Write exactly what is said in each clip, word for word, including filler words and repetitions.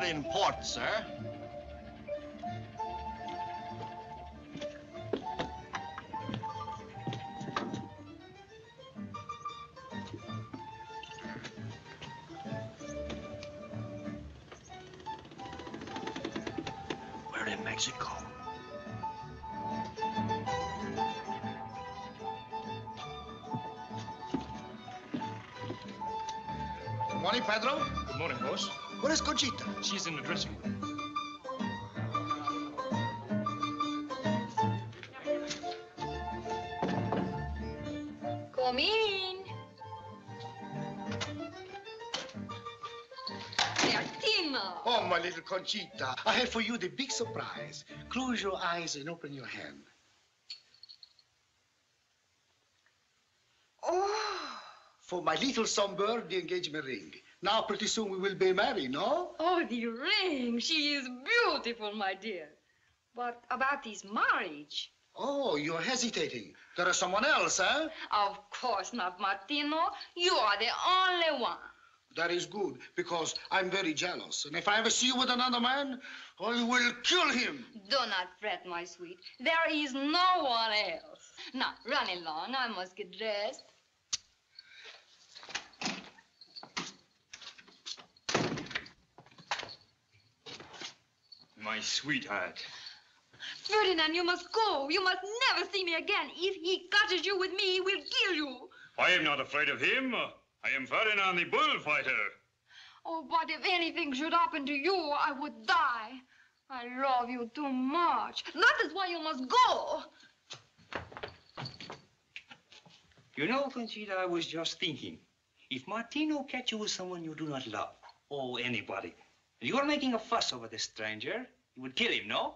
We're in port, sir. We're in Mexico. Good morning, Pedro. Good morning, boss. Where is Conchita? She's in the dressing room. Come in. There's Timo. Oh, my little Conchita. I have for you the big surprise. Close your eyes and open your hand. Oh. For my little songbird, the engagement ring. Now, pretty soon we will be married, no? Oh, the ring. She is beautiful, my dear. But about this marriage... Oh, you're hesitating. There is someone else, eh? Of course not, Martino. You are the only one. That is good, because I'm very jealous. And if I ever see you with another man, I will kill him. Do not fret, my sweet. There is no one else. Now, run along. I must get dressed. My sweetheart. Ferdinand, you must go. You must never see me again. If he catches you with me, he will kill you. I am not afraid of him. I am Ferdinand, the bullfighter. Oh, but if anything should happen to you, I would die. I love you too much. That is why you must go. You know, Conchita, I was just thinking. If Martino catches you with someone you do not love, or anybody, and you are making a fuss over this stranger, you would kill him, no?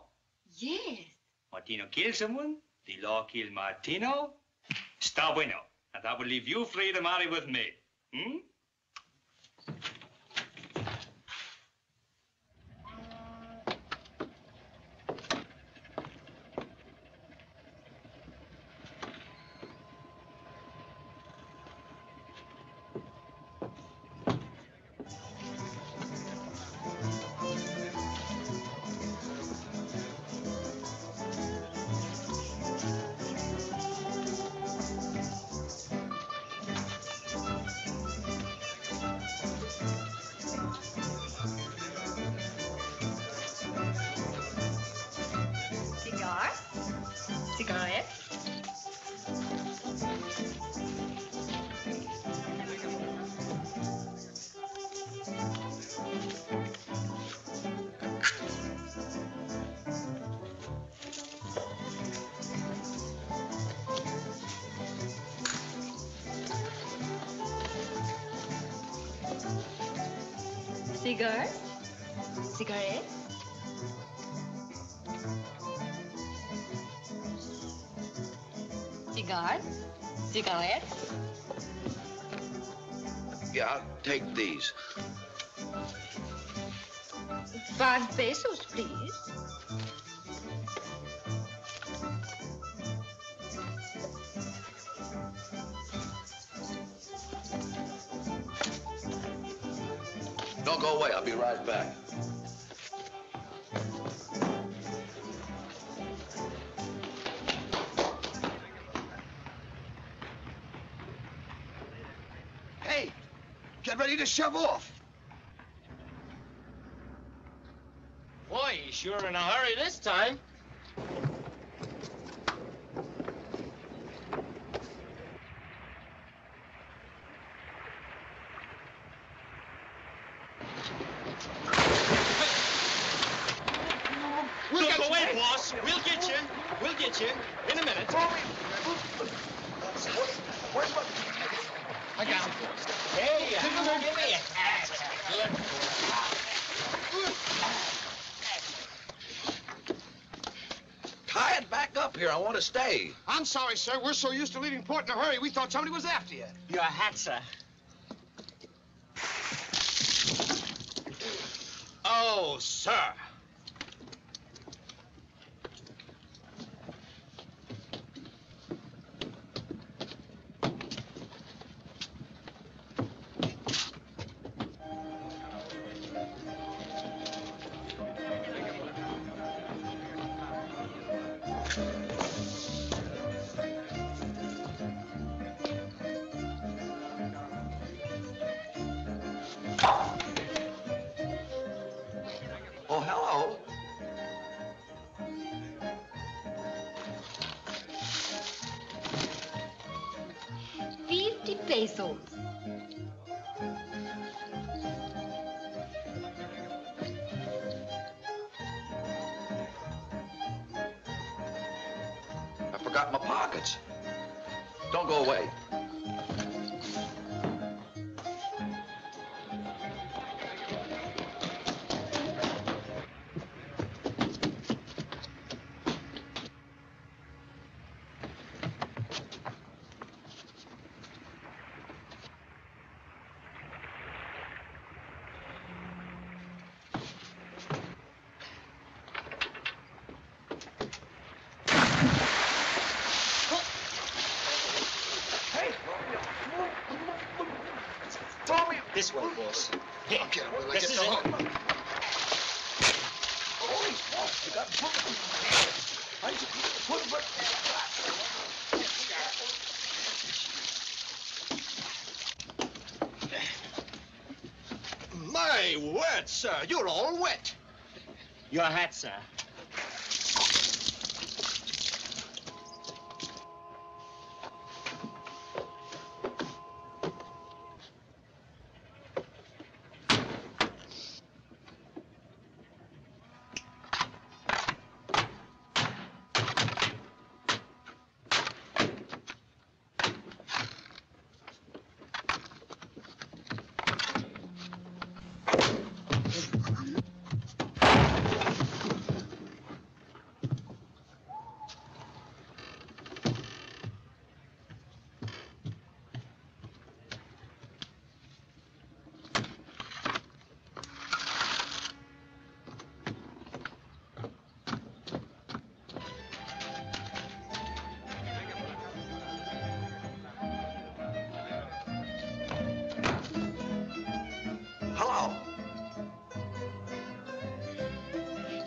Yes. Martino killed someone. The law killed Martino. Está bueno. And that would leave you free to marry with me. Hmm? Cigar, cigarette. Cigar, cigarette. Yeah, take these. Five pesos, please. Don't go away. I'll be right back. Hey, get ready to shove off. Boy, you sure are in a hurry this time. Stay. I'm sorry, sir. We're so used to leaving port in a hurry, we thought somebody was after you. Your hat, sir. Oh, sir. Oh, hello. Fifty pesos. I forgot my pockets. Don't go away. This way, boss. Here, okay, I'm gonna this get is the it. Holy boss, you got put I just put it back. My word, sir, you're all wet. Your hat, sir.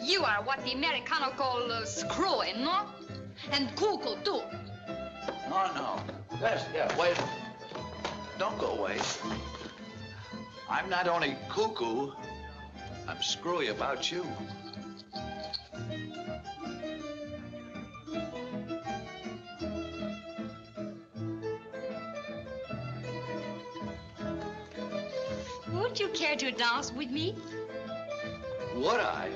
You are what the Americano call uh, screwy, no? And cuckoo, too. No, no. That's, yeah, wait. Don't go away. I'm not only cuckoo, I'm screwy about you. Would you care to dance with me? Would I?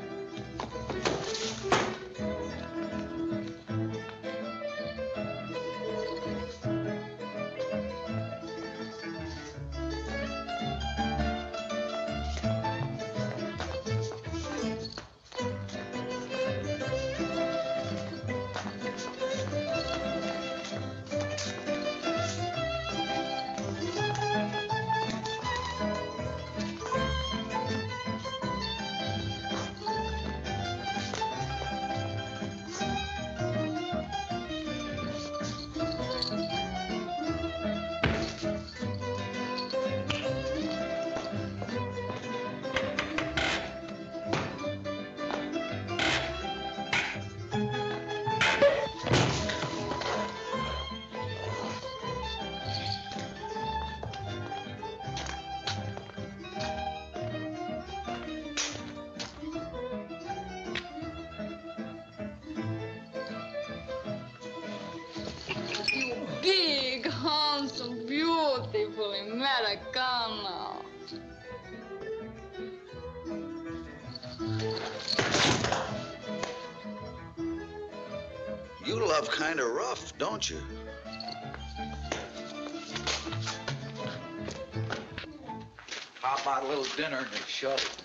Kind of rough, don't you? Pop out a little dinner and shut it.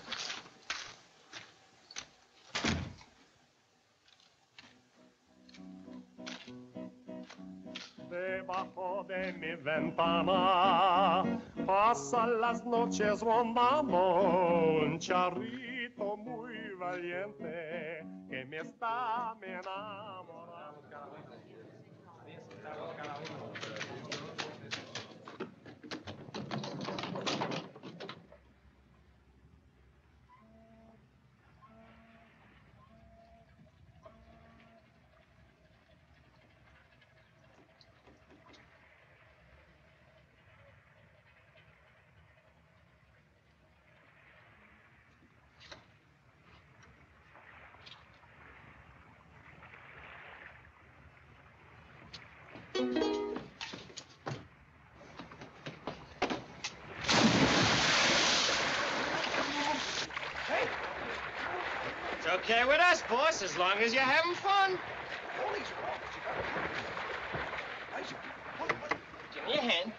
Debajo de mi ventana, pasan las noches rondando un charrito muy valiente que me está amenazando. boss, as long as you're having fun. Give me your hand.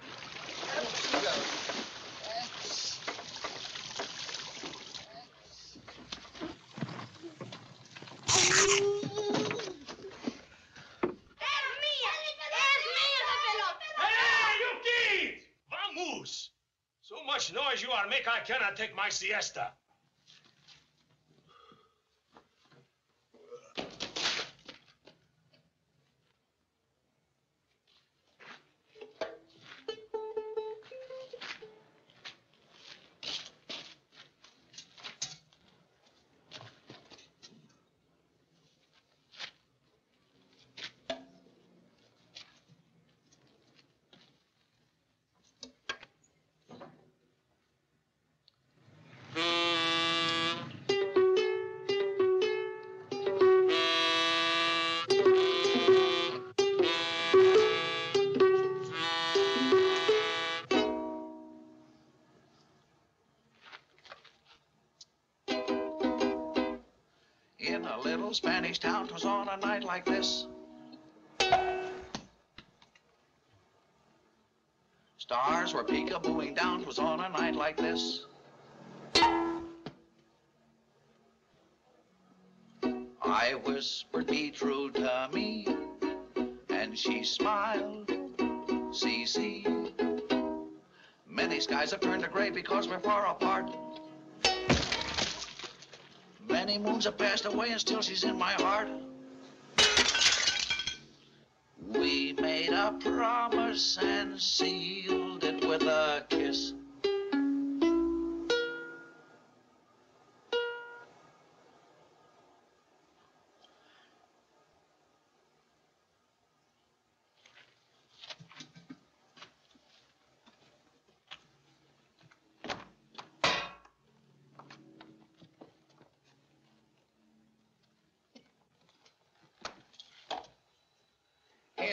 Much noise you are make, I cannot take my siesta. Spanish town, 'twas on a night like this. Stars were peekabooing down, 'twas on a night like this. I whispered, be true to me, and she smiled, Cece. Many skies have turned to gray because we're far apart. Many moons have passed away and still she's in my heart. We made a promise and sealed it with a kiss.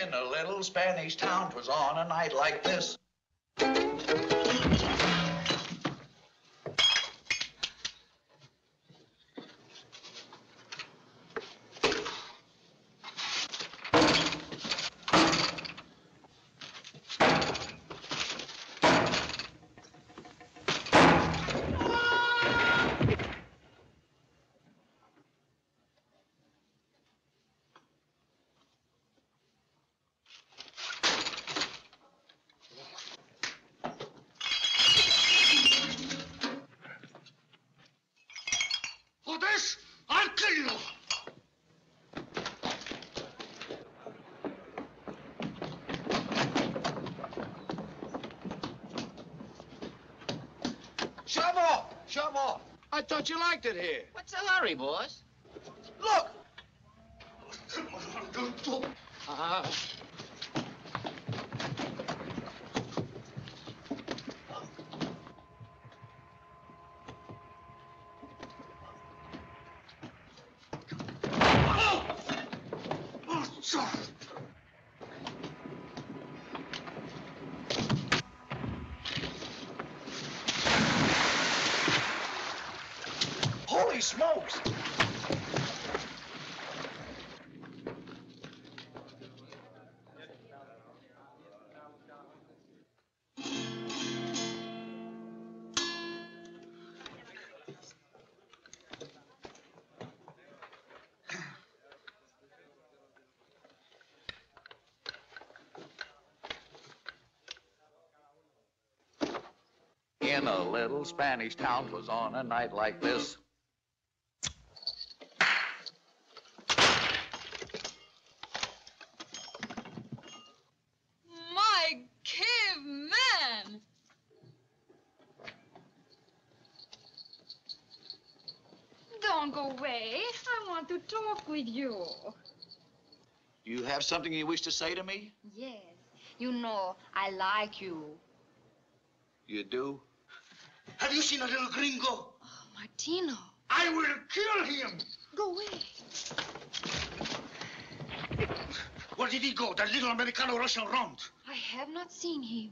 In a little Spanish town, 'twas on a night like this. I thought you liked it here. What's the hurry, boss? Look! Uh, Smokes. In a little Spanish town, 'twas on a night like this. You. You have something you wish to say to me? Yes. You know, I like you. You do? Have you seen a little gringo? Oh, Martino. I will kill him. Go away. Where did he go, that little Americano-Russian runt? I have not seen him.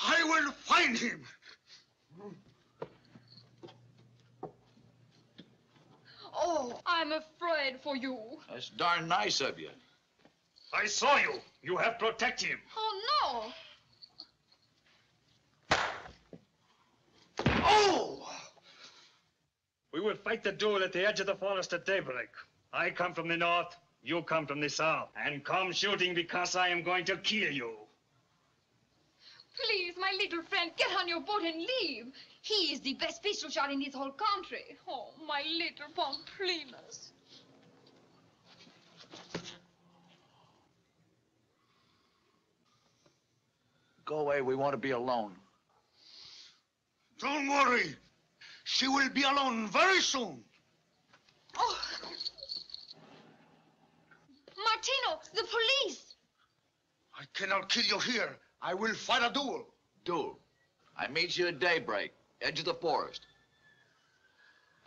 I will find him. Mm. Oh, I'm afraid for you. That's darn nice of you. I saw you. You have protect him. Oh, no. Oh! We will fight the duel at the edge of the forest at daybreak. I come from the north, you come from the south. And come shooting because I am going to kill you. Please, my little friend, get on your boat and leave. He is the best pistol shot in this whole country. Oh, my little Pomplinas. Go away, we want to be alone. Don't worry. She will be alone very soon. Oh. Martino, the police! I cannot kill you here. I will fight a duel. Duel? I meet you at daybreak, edge of the forest.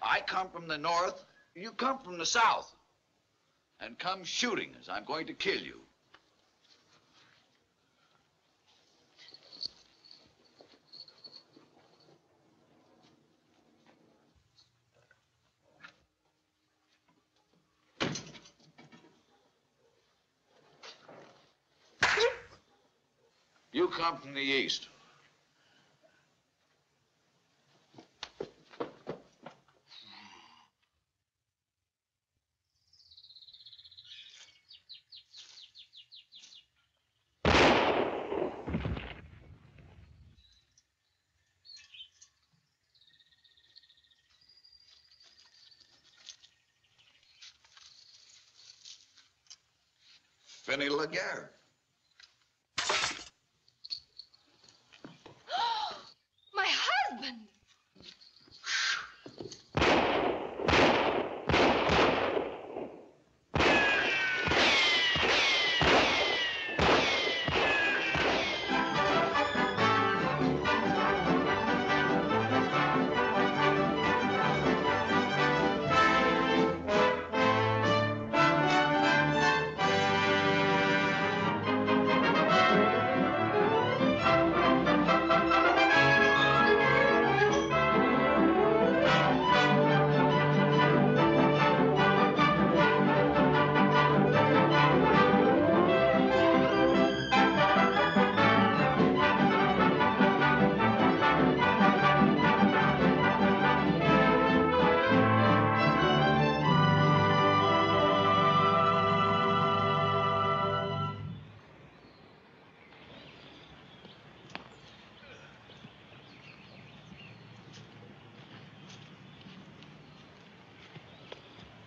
I come from the north, you come from the south. And come shooting as I'm going to kill you. You come from the east. Benny Laguerre.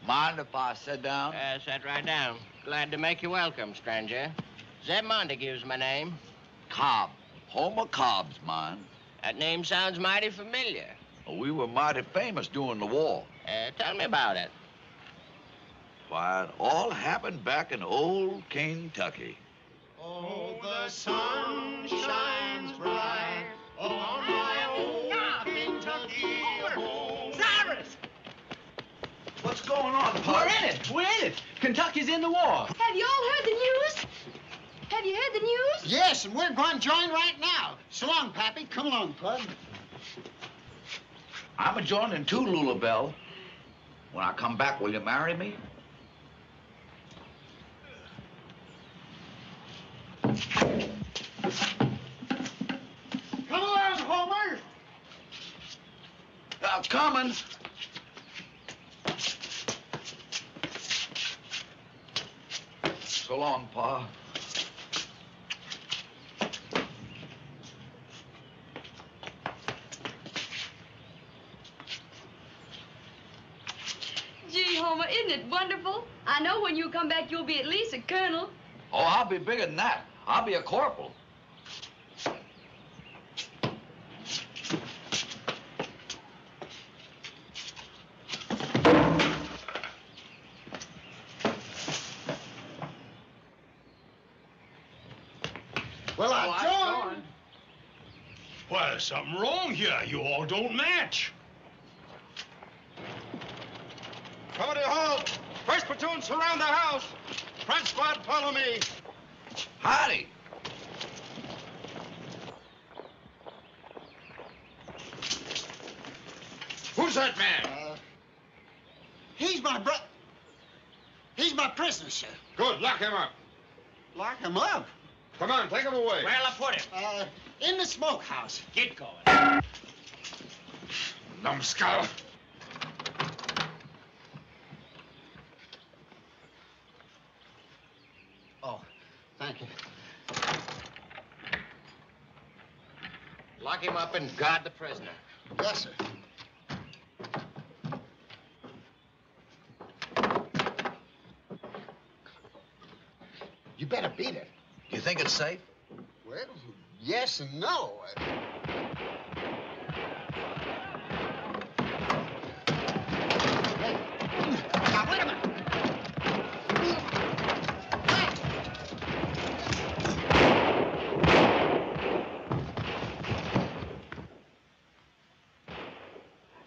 Mind if I sit down? Uh, sit right down. Glad to make you welcome, stranger. Zeb Montague's my name. Cobb. Homer Cobb's mine. That name sounds mighty familiar. Well, we were mighty famous during the war. Uh, tell me about it. Why, it all happened back in old Kentucky. Oh, the sun shines bright on my old Kentucky home. Cyrus! What's going on, Pug? We're in it. We're in it. Kentucky's in the war. Have you all heard the news? Have you heard the news? Yes, and we're going to join right now. So long, Pappy. Come along, Pug. I'm a joining too, Lula Bell. When I come back, will you marry me? Come along, Homer. I'm coming. So long, Pa. Gee, Homer, isn't it wonderful? I know when you come back, you'll be at least a colonel. Oh, I'll be bigger than that. I'll be a corporal. Something wrong here. You all don't match. Cody, halt! First platoon, surround the house. Front squad, follow me. Howdy. Who's that man? Uh, He's my brother. He's my prisoner, sir. Good. Lock him up. Lock him up? Come on, take him away. Where'll I put him? Uh, in the smokehouse. Get going. Numbskull. Oh, thank you. Lock him up and guard the prisoner. Yes, sir. You better beat it. You think it's safe? Well, yes and no. Now, wait a minute.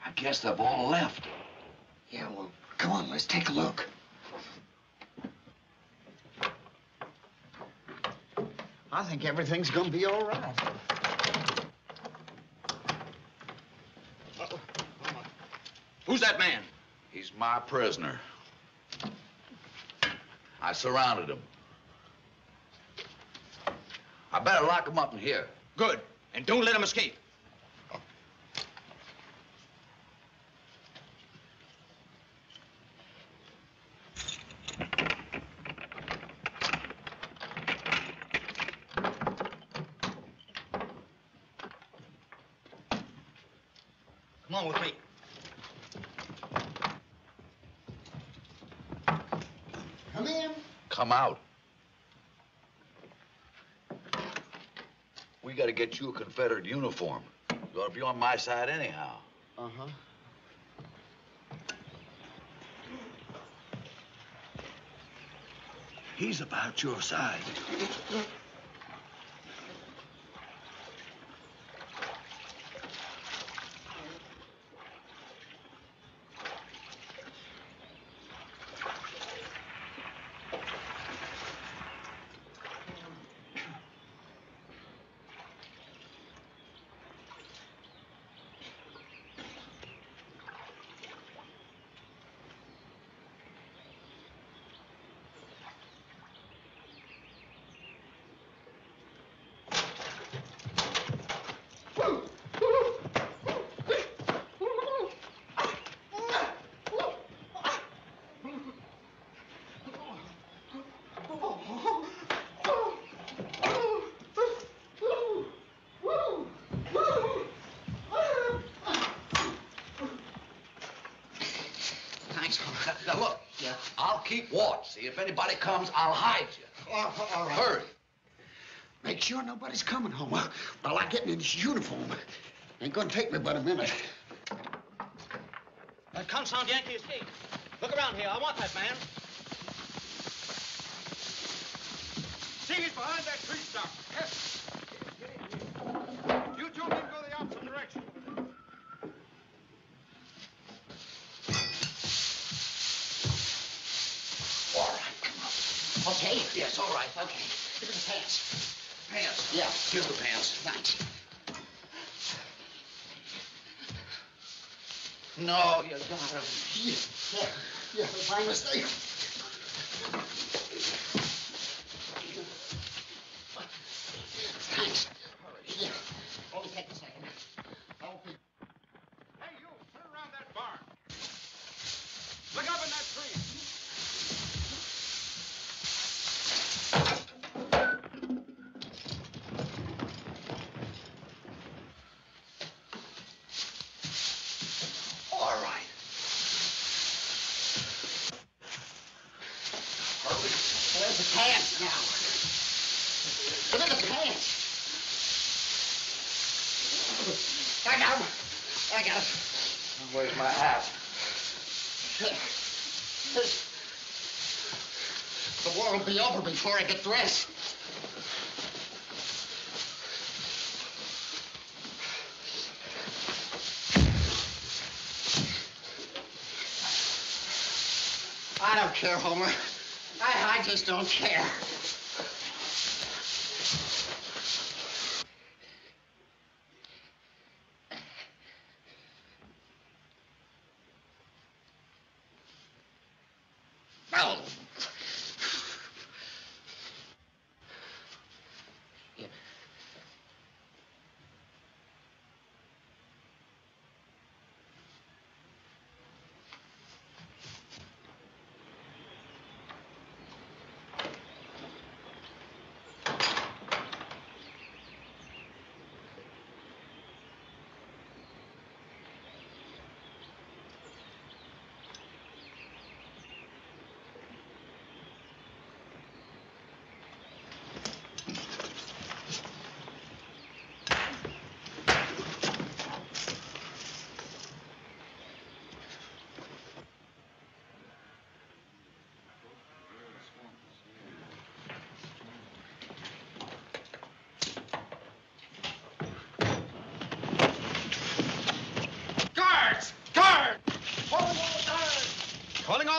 I guess they've all left. Yeah, well, come on, let's take a look. I think everything's gonna be all right. Uh-oh. Oh, my. Who's that man? He's my prisoner. I surrounded him. I better lock him up in here. Good. And don't let him escape. Oh. Come on with me. Come in. Come out. We got to get you a Confederate uniform. You ought to be on my side anyhow. Uh-huh. He's about your size. Now, look, yeah. I'll keep watch. See, if anybody comes, I'll hide you. All, all right. Hurry. Make sure nobody's coming home while I'm getting in this uniform. Ain't gonna take me but a minute. That comes on Yankee Estate. Look around here. I want that man. See, he's behind that tree stump. Yes. You two can go the opposite direction. Okay? Yes, all right. Okay. Give me the pants. Pants? Yeah. Here's the pants. Thanks. No, you got them. Yeah, yeah, yeah. My mistake. Thanks. Yeah. Only take a second. Okay. Hey, you, turn around that barn. Look up in that tree. Where's my hat? The war will be over before I get dressed. I don't care, Homer. I, I just don't care.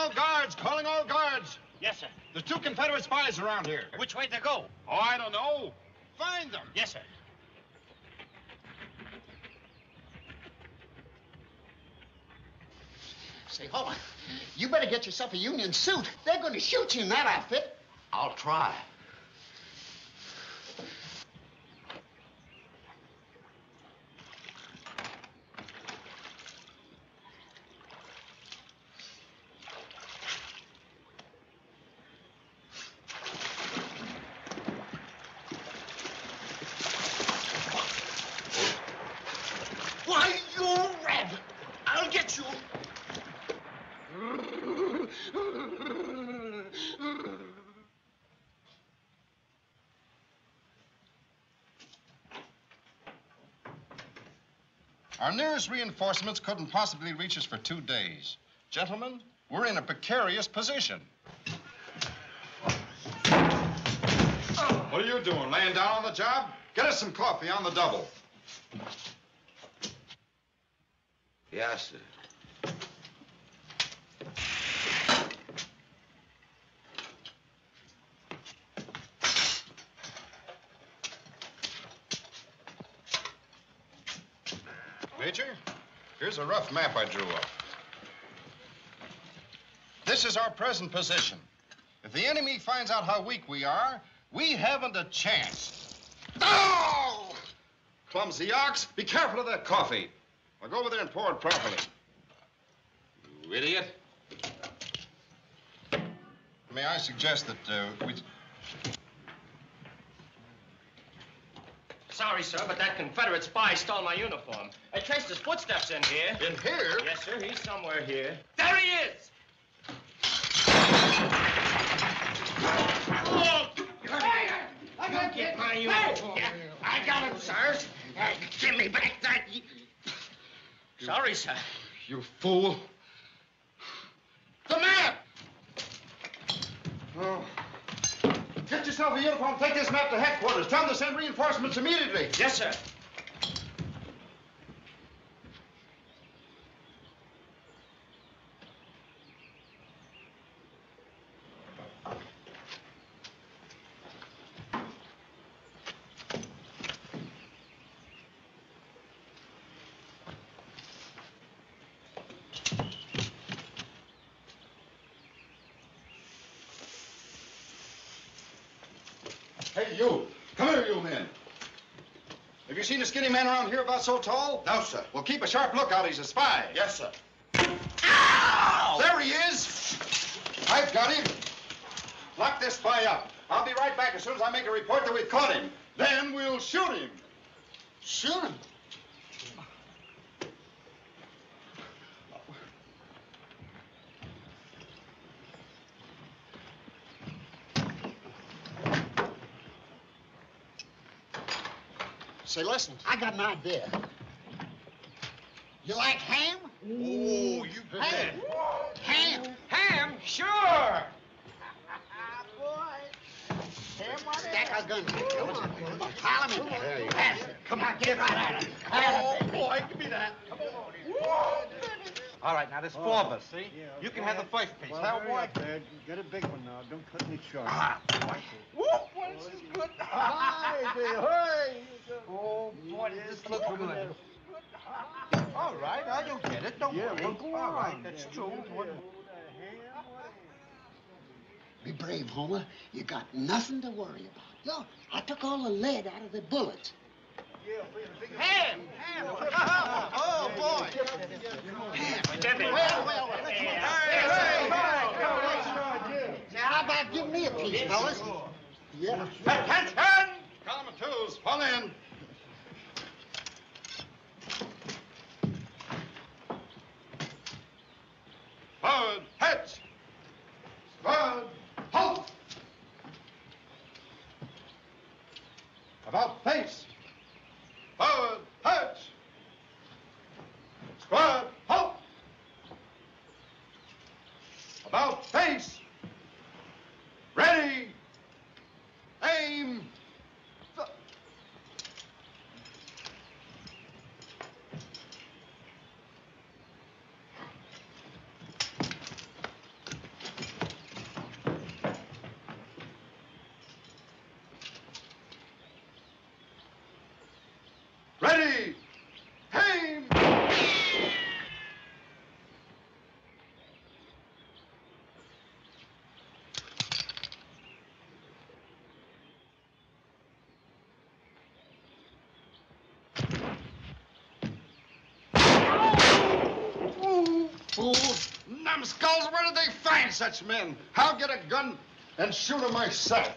all guards! Calling all guards! Yes, sir. There's two Confederate spies around here. Which way did they go? Oh, I don't know. Find them! Yes, sir. Say, hold on. You better get yourself a Union suit. They're going to shoot you in that outfit. I'll try. Our nearest reinforcements couldn't possibly reach us for two days. Gentlemen, we're in a precarious position. What are you doing, laying down on the job? Get us some coffee on the double. Yes, sir. Here's a rough map I drew up. This is our present position. If the enemy finds out how weak we are, we haven't a chance. Oh! Clumsy ox, be careful of that coffee. I'll go over there and pour it properly. You idiot. May I suggest that uh, we... Sorry, sir, but that Confederate spy stole my uniform. I traced his footsteps in here. In here? Yes, sir. He's somewhere here. There he is! Oh! Hey, I gotta get my uniform. Hey, I got him, sir. Hey, give me back that... You, Sorry, sir. You fool. The map! Oh. Get yourself a uniform. Take this map to headquarters. Tell them to send reinforcements immediately. Yes, sir. Have you seen a skinny man around here about so tall? No, sir. Well, keep a sharp lookout. He's a spy. Yes, sir. Ow! There he is. I've got him. Lock this spy up. I'll be right back as soon as I make a report that we've caught him. Then we'll shoot him. Shoot him? Say, listen, I got an idea. You like ham? Ooh, you bet. Ham. Ham? Sure. Boy. Ham on Stack our guns. Come on. Follow me. There you go. Come on, get right at it. Oh, oh, boy, give me that. Come on. All right, now there's four oh. of us, see? Yeah, okay. You can have the first piece. Well, How boy? Get a big one now. Don't cut me short. Ah, boy. Woo, boy, this is good. Hi, hey. Oh, boy, this looks good. good. All right, I don't get it. Don't yeah, worry. We'll go All right, that's yeah, true. Yeah. Be brave, Homer. You got nothing to worry about. Look, I took all the lead out of the bullets. Ham! Ham! Oh, boy! Ham! Well, well, well. Hey, hey! Now, how about giving me a piece, fellas? Yeah. Attention! Column of twos, fall in. Forward, heads. Forward, halt. About face. Forward, heads. Forward, halt. About face. Ready. Aim. such men. I'll get a gun and shoot him myself.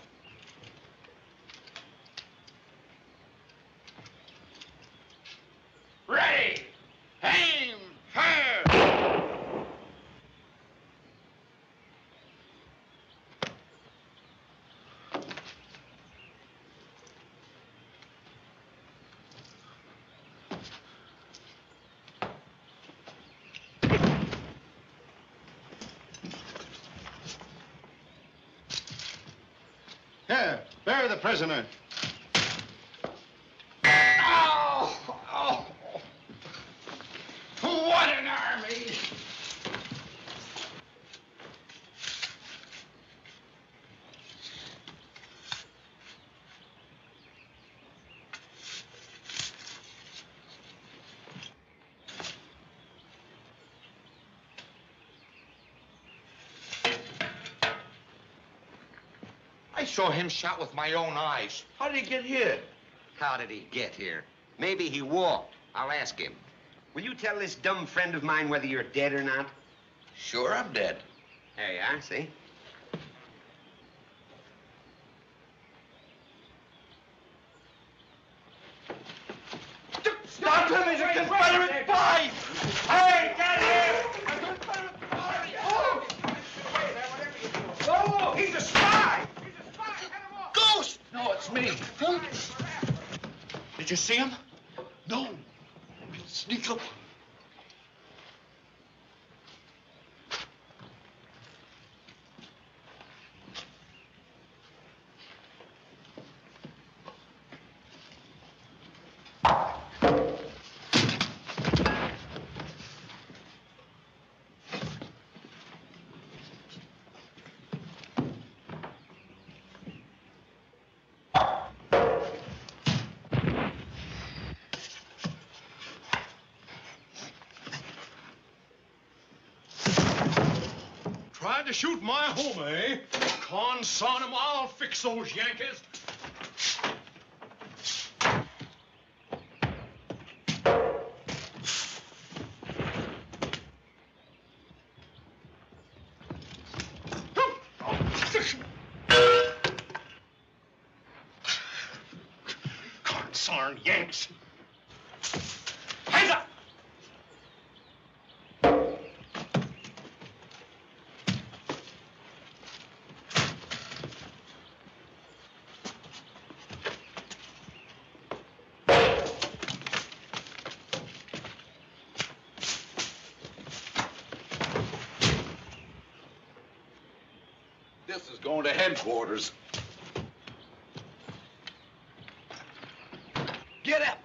Ready, aim, fire! Here, bury the prisoner. I saw him shot with my own eyes. How did he get here? How did he get here? Maybe he walked. I'll ask him. Will you tell this dumb friend of mine whether you're dead or not? Sure, I'm dead. There you are, see? Stop him! He's a Confederate spy! Hey, get him! A Confederate spy! Oh! Oh, he's a spy! No, it's me. Huh? Did you see him? No. Sneak up. To shoot my Homer, eh? Conson 'em, I'll fix those Yankees. Conson Yanks. Going to headquarters. Get up!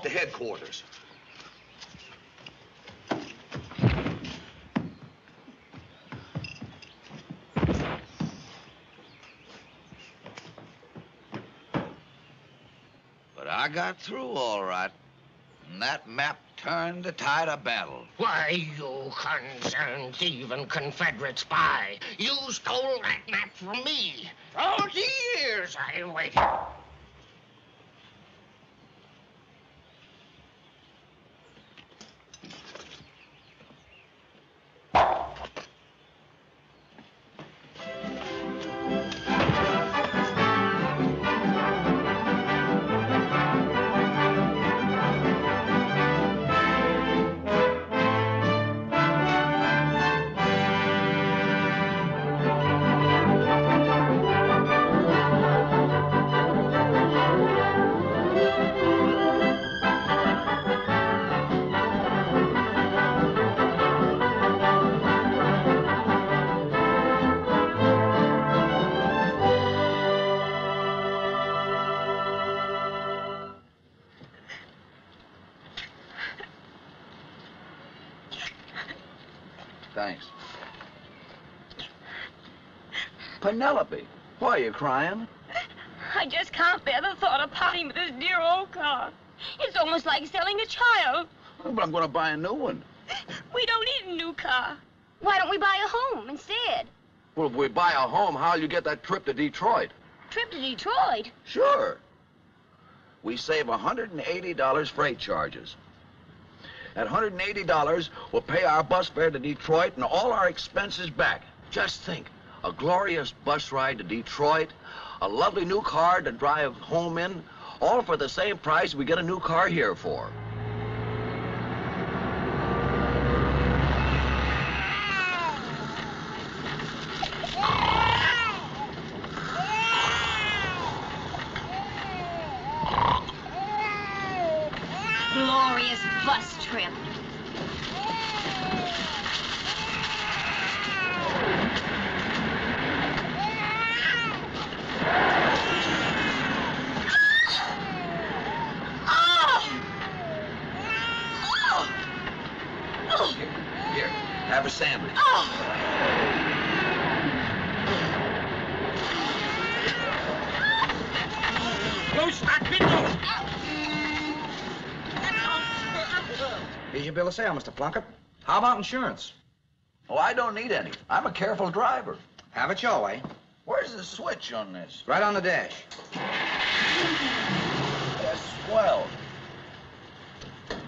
Headquarters. But I got through all right, and that map turned the tide of battle. Why, you concerned thief and Confederate spy, you stole that map from me. All the years I waited. Thanks. Penelope, why are you crying? I just can't bear the thought of parting with this dear old car. It's almost like selling a child. Oh, but I'm going to buy a new one. We don't need a new car. Why don't we buy a home instead? Well, if we buy a home, how'll you get that trip to Detroit? Trip to Detroit? Sure. We save one hundred eighty dollars freight charges. At one hundred eighty dollars, we'll pay our bus fare to Detroit and all our expenses back. Just think, a glorious bus ride to Detroit, a lovely new car to drive home in, all for the same price we get a new car here for. Sale, Mister Plunkett. How about insurance? Oh, I don't need any. I'm a careful driver. Have it your way. Where's the switch on this? Right on the dash. That's swell.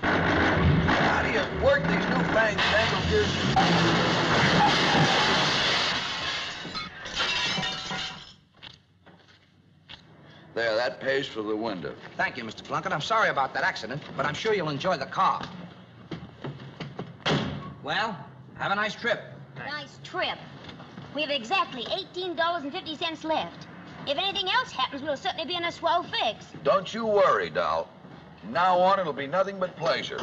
How do you work these new fangled gears? There, that pays for the window. Thank you, Mister Plunkett. I'm sorry about that accident, but I'm sure you'll enjoy the car. Well, have a nice trip. Nice trip. We have exactly eighteen dollars and fifty cents left. If anything else happens, we'll certainly be in a swell fix. Don't you worry, Dal. From now on, it'll be nothing but pleasure.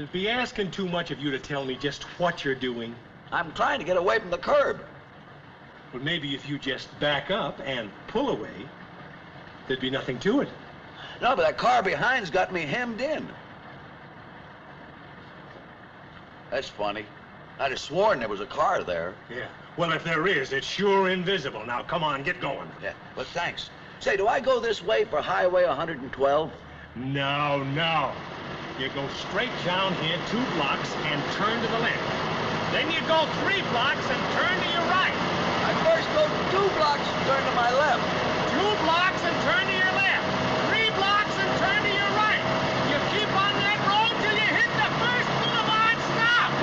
It'd be asking too much of you to tell me just what you're doing. I'm trying to get away from the curb. Well, maybe if you just back up and pull away, there'd be nothing to it. No, but that car behind's got me hemmed in. That's funny. I'd have sworn there was a car there. Yeah. Well, if there is, it's sure invisible. Now, come on, get going. Yeah, but thanks. Say, do I go this way for Highway one twelve? No, no. You go straight down here two blocks and turn to the left. Then you go three blocks and turn to your right. I first go two blocks and turn to my left. Two blocks and turn to your left. Three blocks and turn to your right. You keep on that road till you hit the first boulevard stop.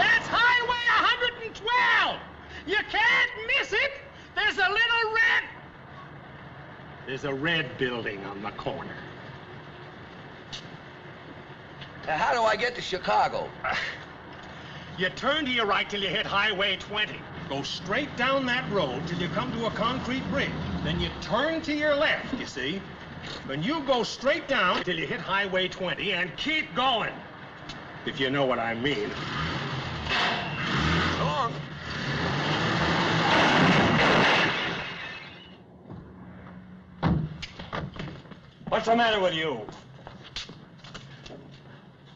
That's Highway one twelve. You can't miss it. There's a little red... There's a red building on the corner. Now, how do I get to Chicago? Uh, you turn to your right till you hit Highway twenty. Go straight down that road till you come to a concrete bridge. Then you turn to your left, you see. Then you go straight down till you hit Highway twenty and keep going. If you know what I mean. So long. What's the matter with you?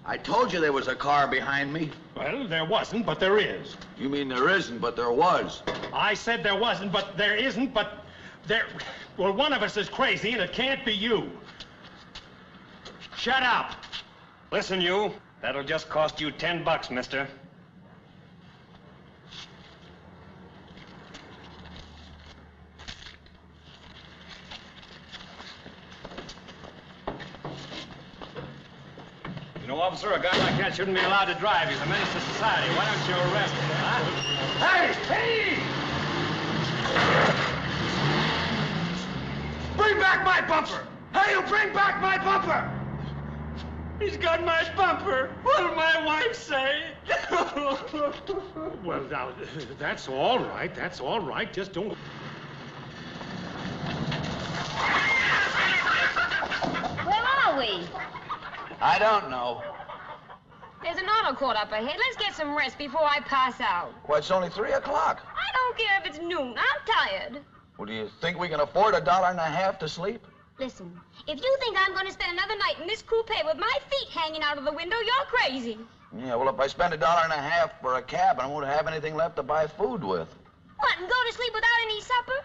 I told you there was a car behind me. Well, there wasn't, but there is. You mean there isn't, but there was. I said there wasn't, but there isn't, but there... Well, one of us is crazy, and it can't be you. Shut up! Listen, you. That'll just cost you ten bucks, mister. You know, officer, a guy like that shouldn't be allowed to drive. He's a menace to society. Why don't you arrest him, huh? Hey! Hey! Bring back my bumper! Hey, you bring back my bumper! He's got my bumper. What'll my wife say? Well, now, that's all right. That's all right. Just don't... Where are we? I don't know. There's an auto caught up ahead. Let's get some rest before I pass out. Well, it's only three o'clock. I don't care if it's noon. I'm tired. Well, do you think we can afford a dollar and a half to sleep? Listen, if you think I'm going to spend another night in this coupe with my feet hanging out of the window, you're crazy. Yeah, well, if I spend a dollar and a half for a cab, I won't have anything left to buy food with. What, and go to sleep without any supper?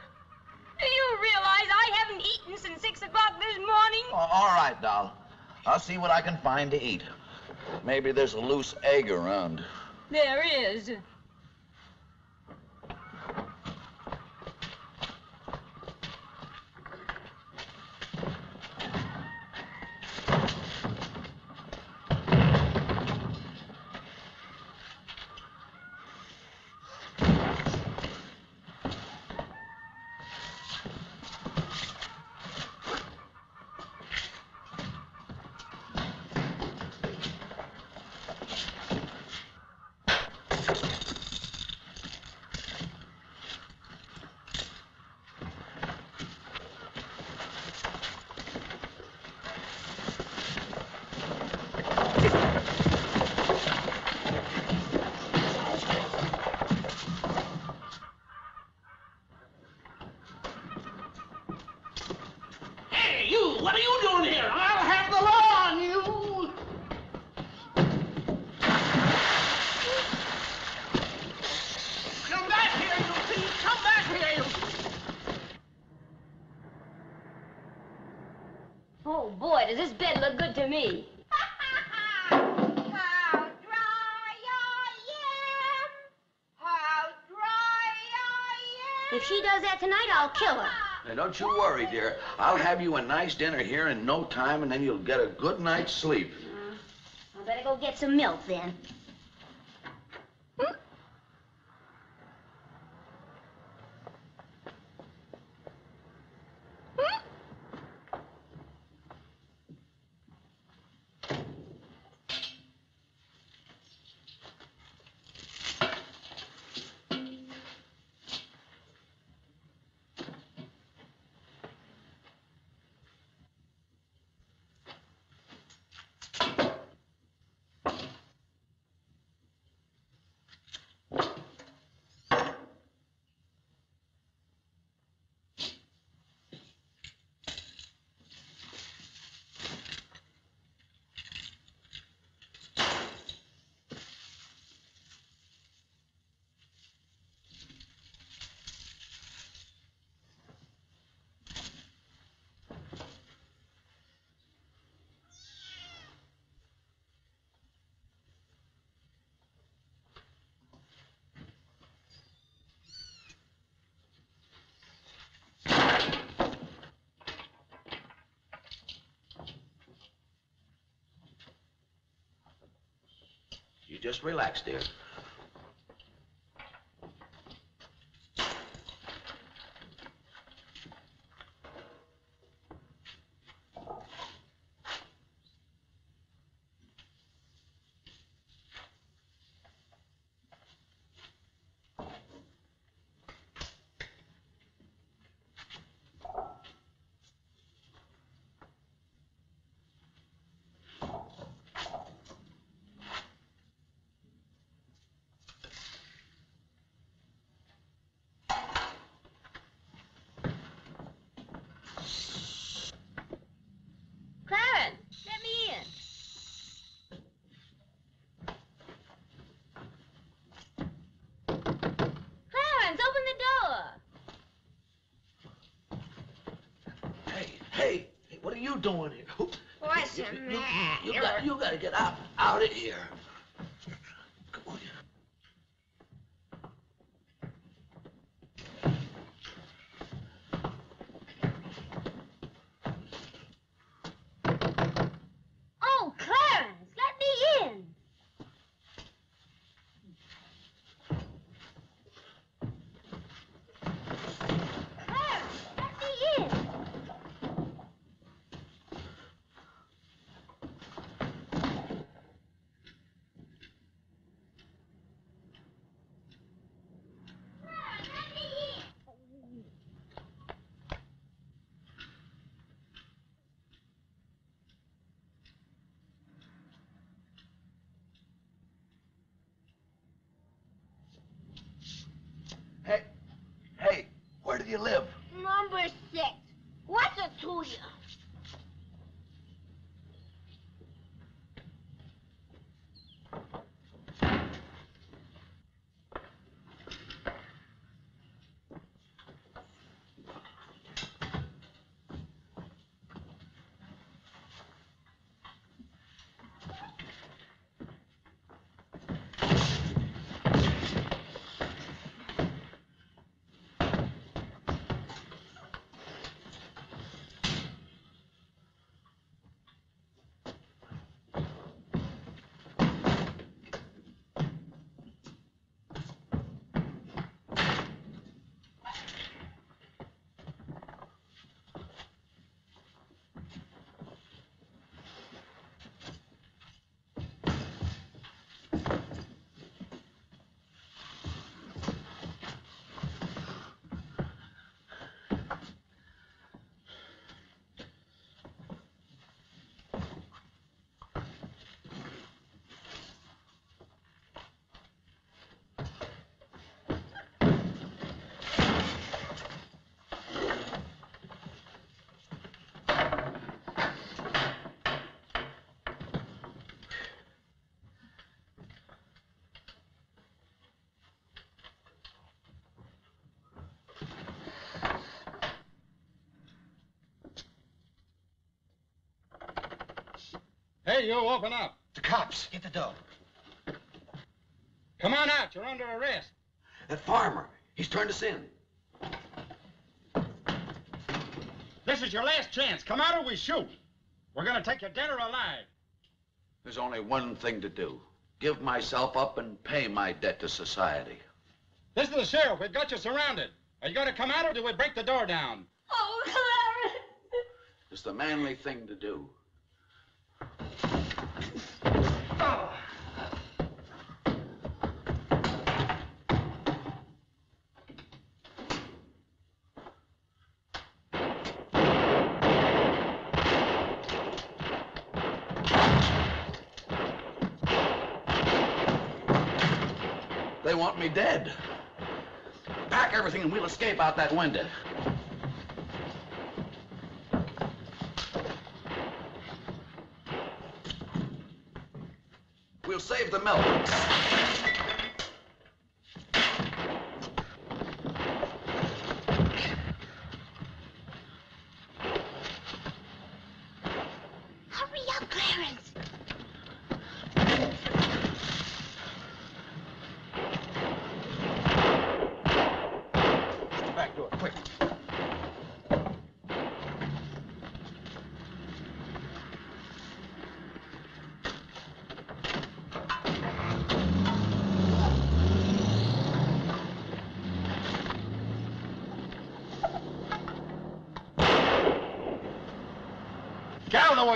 Do you realize I haven't eaten since six o'clock this morning? Oh, all right, doll. I'll see what I can find to eat. Maybe there's a loose egg around. There is. Me. If she does that tonight, I'll kill her. Now, don't you worry, dear. I'll have you a nice dinner here in no time, and then you'll get a good night's sleep. Uh, I better go get some milk, then. You just relax, dear. Doing here? Well, I Listen, you, man. You, you, got, you gotta get up out of here. Come on. Oh, Clarence, let me in. You live? Number six. What's it to you? Hey, you, open up. The cops. Get the dough. Come on out. You're under arrest. That farmer. He's turned us in. This is your last chance. Come out or we shoot. We're going to take your dinner alive. There's only one thing to do. Give myself up and pay my debt to society. This is the sheriff. We've got you surrounded. Are you going to come out or do we break the door down? Oh, Clarence. It's the manly thing to do. They want me dead. Pack everything and we'll escape out that window. We'll save the milk. Hurry up, Clarence. Back door, quick.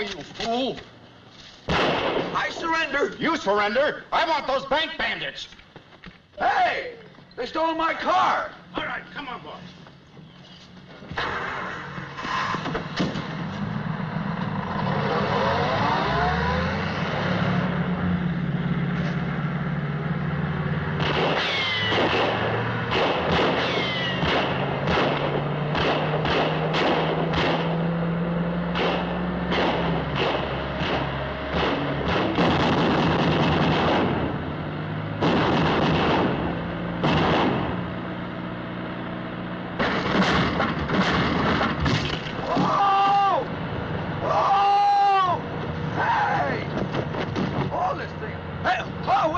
You fool! I surrender. You surrender? I want those bank bandits. Hey! They stole my car. All right, come on, boys. Oh!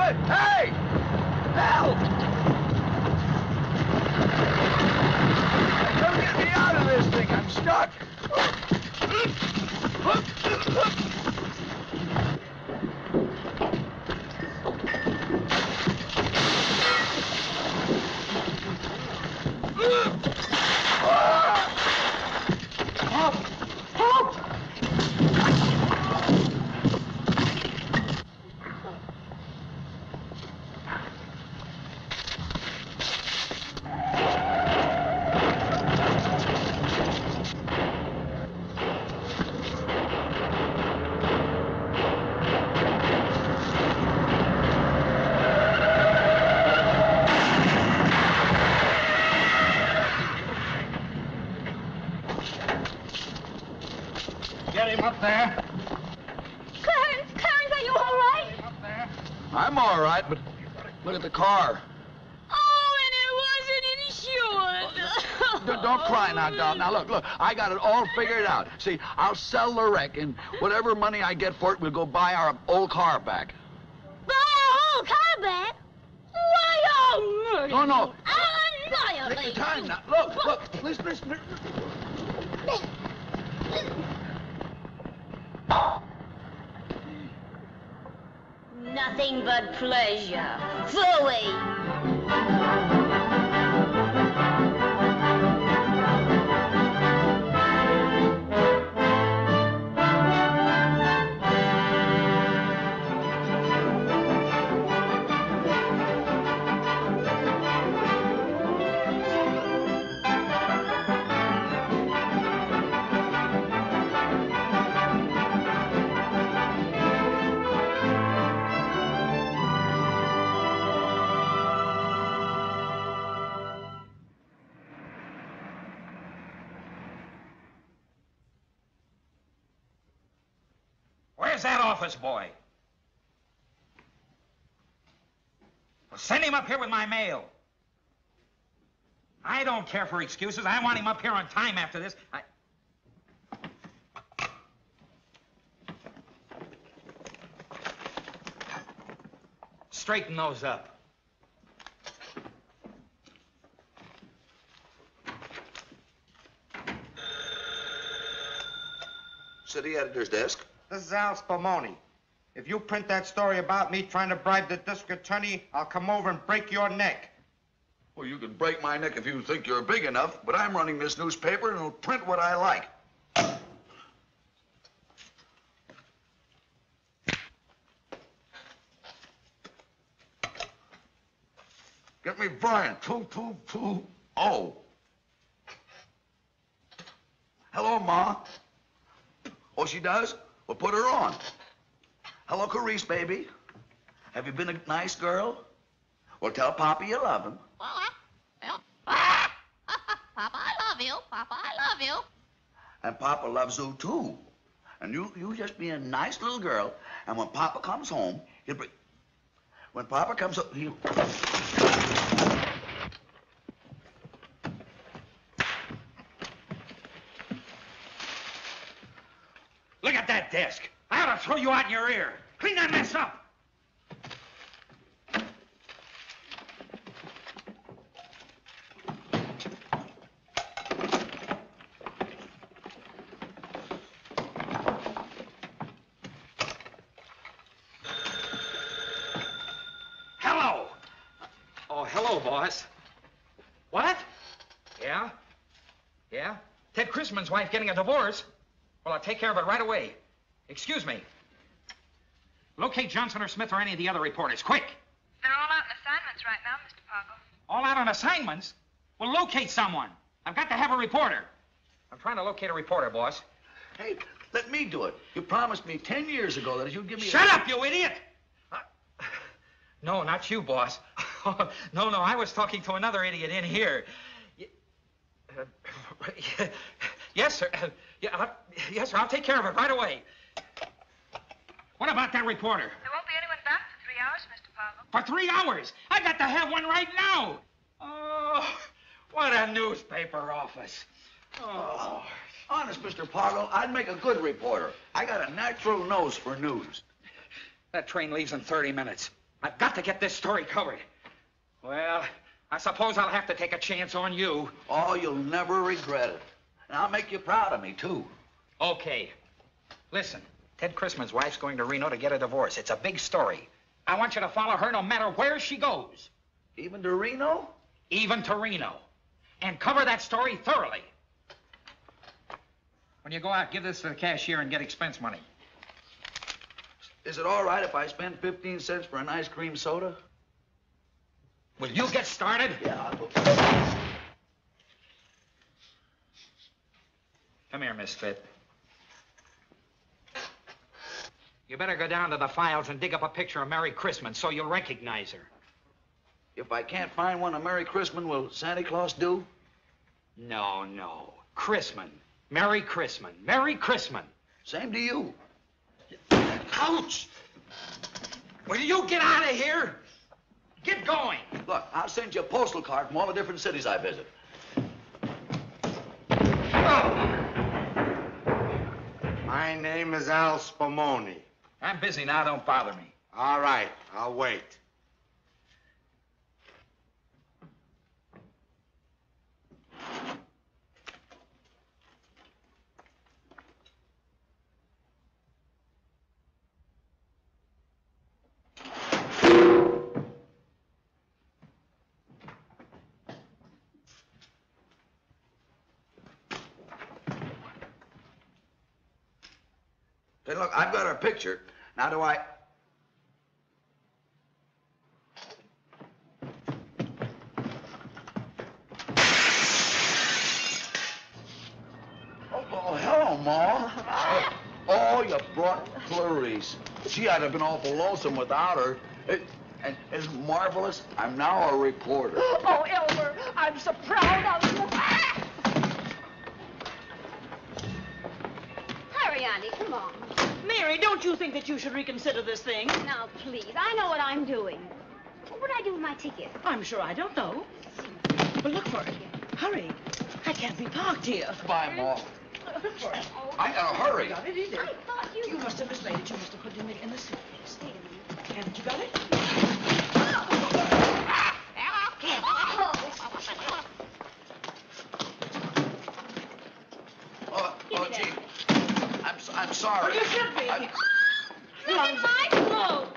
Hey! Hey! Help! Come get me out of this thing. I'm stuck. Car. Oh, and it wasn't insured. Don't cry now, doll. Now, look, look, I got it all figured out. See, I'll sell the wreck, and whatever money I get for it, we'll go buy our old car back. Buy our old car back? Why, oh, no, no. I'll take your time now. Look, look, listen, listen. Nothing but pleasure. Fooey! Boy. Well, send him up here with my mail. I don't care for excuses. I want him up here on time after this. I... Straighten those up. City editor's desk. This is Al Spamoni. If you print that story about me trying to bribe the district attorney, I'll come over and break your neck. Well, you can break my neck if you think you're big enough, but I'm running this newspaper and it'll print what I like. Get me Brian, two two two oh. Hello, Ma. Oh, she does? Well, put her on. Hello, Clarice, baby. Have you been a nice girl? Well, tell Papa you love him. Papa, I love you. Papa, I love you. And Papa loves you, too. And you, you just be a nice little girl, and when Papa comes home, he'll bring... When Papa comes home, he'll... Desk. I ought to throw you out in your ear. Clean that mess up. Hello. Oh, hello, boss. What? Yeah? Yeah? Ted Chrisman's wife getting a divorce? Well, I'll take care of it right away. Excuse me. Locate Johnson or Smith or any of the other reporters, quick. They're all out on assignments right now, Mister Poggle. All out on assignments? Well, locate someone. I've got to have a reporter. I'm trying to locate a reporter, boss. Hey, let me do it. You promised me ten years ago that you'd give me Shut a... Shut up, you idiot! Uh, no, not you, boss. no, no, I was talking to another idiot in here. Uh, yes, sir. Uh, yeah, I'll, yes, sir, I'll take care of it right away. What about that reporter? There won't be anyone back for three hours, Mister Poggle. For three hours? I got to have one right now. Oh, what a newspaper office. Oh. Honest, Mister Poggle, I'd make a good reporter. I got a natural nose for news. That train leaves in thirty minutes. I've got to get this story covered. Well, I suppose I'll have to take a chance on you. Oh, you'll never regret it. And I'll make you proud of me, too. Okay. Listen, Ted Chrisman's wife's going to Reno to get a divorce. It's a big story. I want you to follow her no matter where she goes. Even to Reno? Even to Reno. And cover that story thoroughly. When you go out, give this to the cashier and get expense money. Is it all right if I spend fifteen cents for an ice cream soda? Will you get started? Yeah, I'll go. Come here, Misfit. You better go down to the files and dig up a picture of Merry Christmas so you'll recognize her. If I can't find one of Merry Christmas, will Santa Claus do? No, no. Chrisman. Merry Christmas. Merry Christmas. Same to you. Ouch! Will you get out of here? Get going. Look, I'll send you a postal card from all the different cities I visit. Oh. My name is Al Spamoni. I'm busy now. Don't bother me. All right. I'll wait. Then look, I've got her picture. Now do I... Oh, oh hello, Ma. Oh, you brought Clarice. Gee, I'd have been awful lonesome without her. It, and it's marvelous. I'm now a reporter. Oh, Elmer, I'm so proud of you. Ah! Hurry, Annie, come on. Mary, don't you think that you should reconsider this thing? Now, please, I know what I'm doing. What would I do with my ticket? I'm sure I don't know. But look for it. Hurry. I can't be parked here. Bye, Ma. Look for it. Oh, I gotta hurry. I got it either. I thought you... You must have mislaid it. You must have put it in the, in the suitcase. Wait a minute. Haven't you got it? Oh, oh, oh gee. I'm, I'm sorry. Well, you should be. I... Oh, look at my clothes.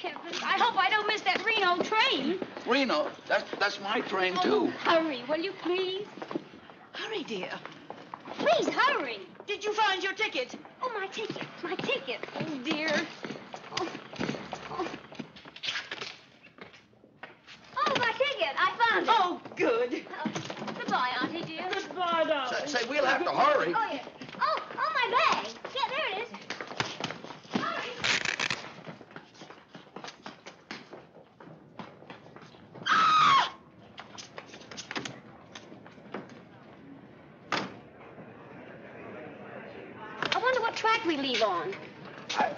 Heavens, I hope I don't miss that Reno train. Reno? That's, that's my train, oh, too. Hurry, will you please? Hurry, dear. Please, hurry. Did you find your ticket? Oh, my ticket. My ticket. Oh, dear. Oh, oh. Oh my ticket. I found it. Oh, good. Uh, Goodbye, Auntie dear. Goodbye, darling. Say, say, we'll have to hurry. Oh, yeah. Oh, oh, my bag. Yeah, there it is. Hurry. Ah! I wonder what track we leave on. I...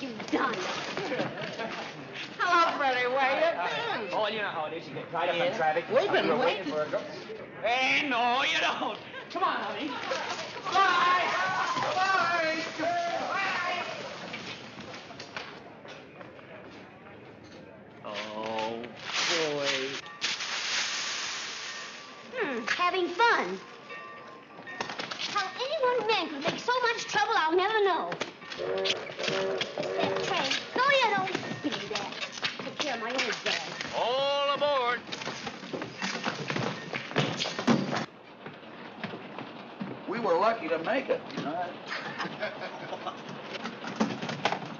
You've done. Hello, Freddie. Where you been? Oh, you know how it is. You get tied up in traffic. We've been waiting. waiting for a girl. Hey, no, you don't. Come on, honey. Bye. Bye. Bye. Oh, boy. Hmm, having fun. How any one man could make so much trouble, I'll never know. That train. No, you don't. Give me that. Take care of my old bag. All aboard. We were lucky to make it, you know.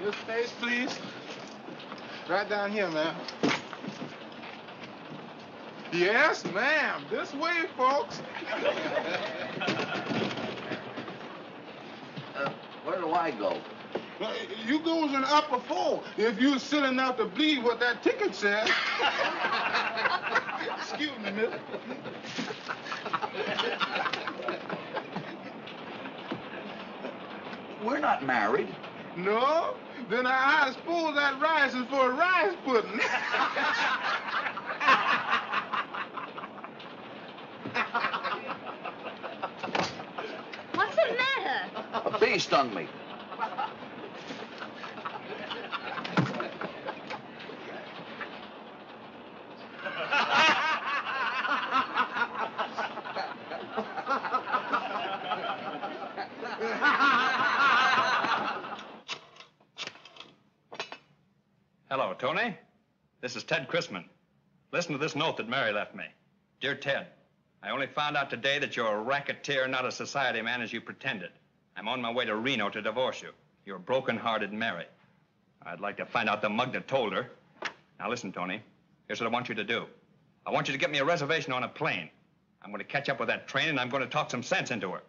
Your face, please. Right down here, ma'am. Yes, ma'am. This way, folks. uh, Where do I go? Well, you goes in upper four if you're silly enough to believe what that ticket says. Excuse me, miss. We're not married. No? Then I suppose that rice is for a rice pudding. He stung me. Hello, Tony. This is Ted Chrisman. Listen to this note that Mary left me. Dear Ted, I only found out today that you're a racketeer, not a society man as you pretended. I'm on my way to Reno to divorce you. You're broken-hearted, Mary. I'd like to find out the mug that told her. Now listen, Tony, here's what I want you to do. I want you to get me a reservation on a plane. I'm going to catch up with that train, and I'm going to talk some sense into her.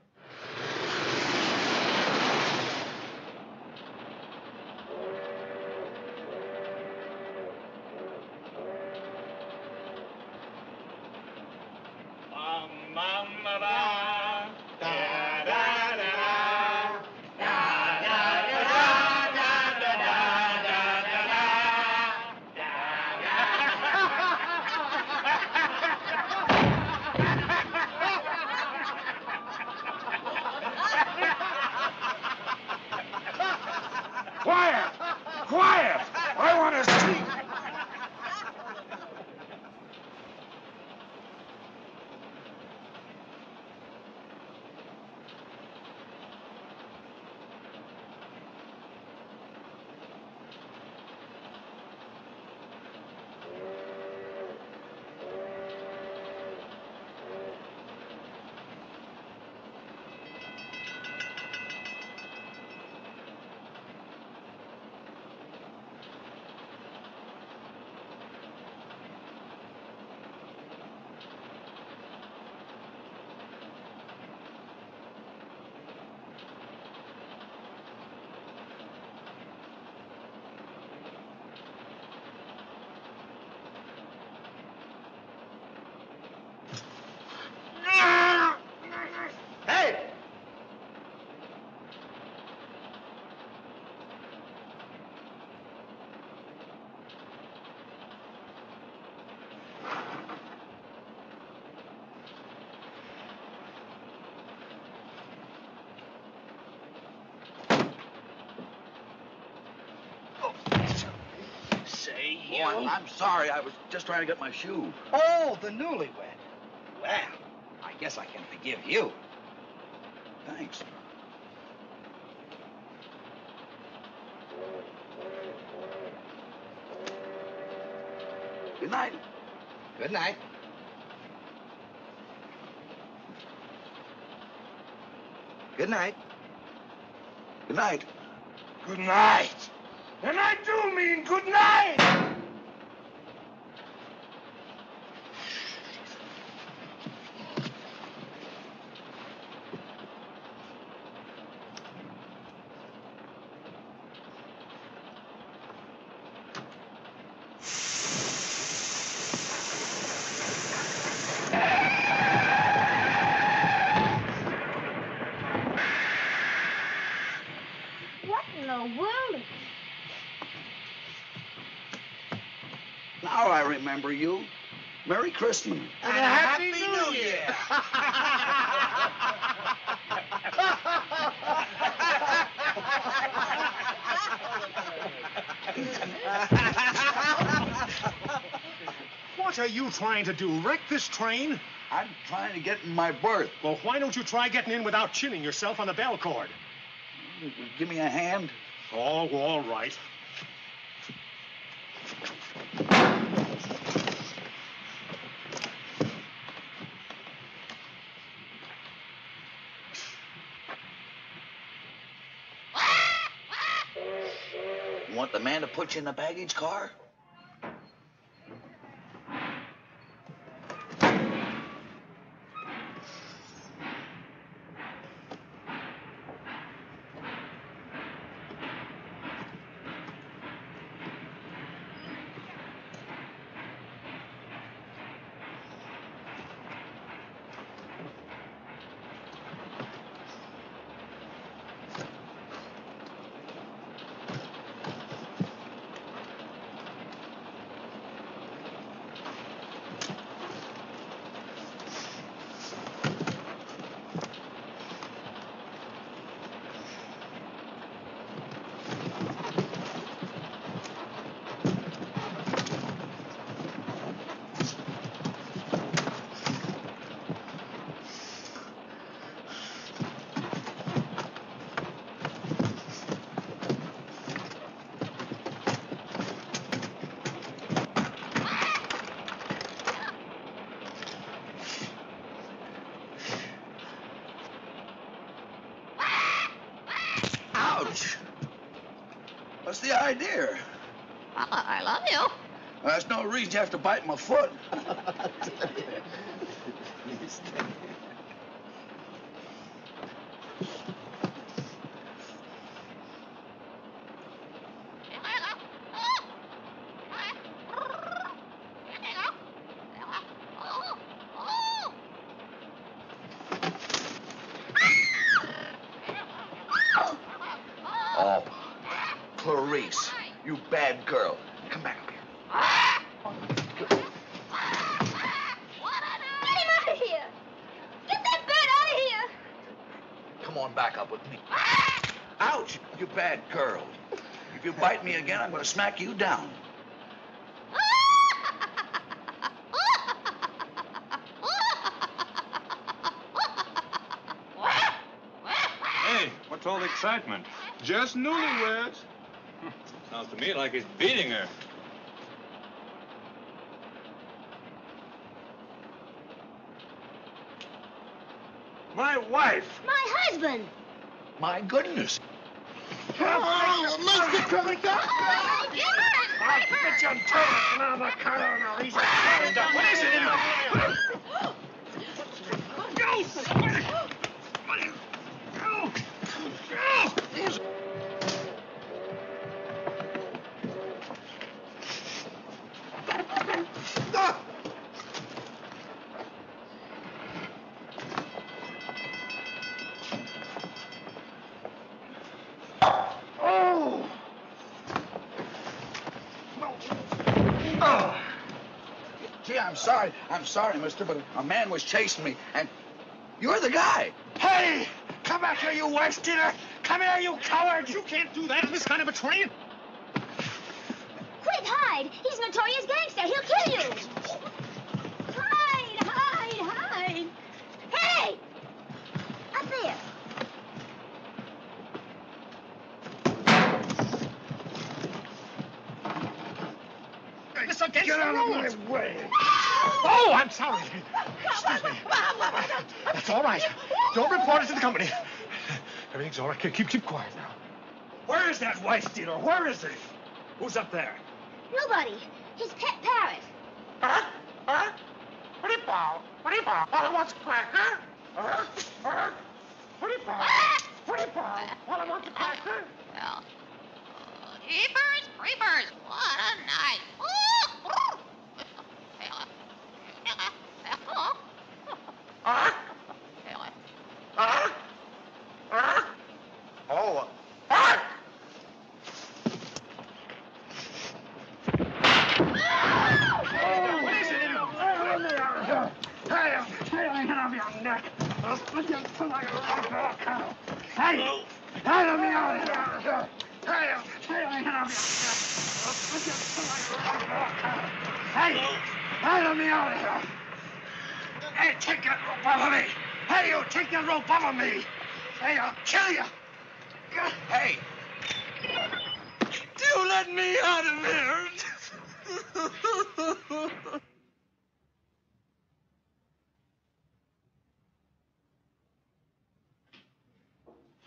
Oh, I'm sorry. I was just trying to get my shoe. Oh, the newlywed. Well, I guess I can forgive you. Thanks. Good night. Good night. Good night. Good night. Good night. And I do mean good night. Remember you. Merry Christmas. And, and a Happy, Happy New, New Year. What are you trying to do? Wreck this train? I'm trying to get in my berth. Well, why don't you try getting in without chinning yourself on the bell cord? Give me a hand. Oh, all right. The man to put you in the baggage car? right there. Well, I love you. There's no reason you have to bite my foot. Again, I'm going to smack you down. Hey, what's all the excitement? Just newlyweds. Sounds to me like he's beating her. My wife. My husband. My goodness. Oh, Mister Poggle! Oh, get it! I'll bet you on toast and avocado and all these things. What is it in the water? Go! Go! Go! I'm sorry, I'm sorry, mister, but a man was chasing me, and you're the guy. Hey, come back here, you wife dealer. Come here, you coward. You can't do that. This kind of betrayal. Quick, hide. He's a notorious gangster. He'll kill you. Hide, hide, hide. Hey, up there. It's against the rules. Get out of my way. Oh, I'm sorry. Excuse me. That's all right. Don't report it to the company. Everything's all right. Keep, keep quiet now. Where is that wife dealer? Where is he? Who's up there? Nobody. His pet parrot. Huh? Huh? What do you bow? What do you bow? All I want's cracker. Huh? Huh? What do you bow? What do you bow? All I want's cracker. Well, jeepers, creepers. What a night. Ooh, ooh. Uh, uh, uh, oh, uh. What is it? Hey, I'm tailing out of your neck. I'll split you until I rock your cow. Hey, out of me out of here. Hey, I'm tailing out of your neck. I'll split you until I rock your cow. Hey, out of me out of here. Hey, take that rope off of me! Hey, you, take that rope off of me! Hey, I'll kill you! Hey! You let me out of here!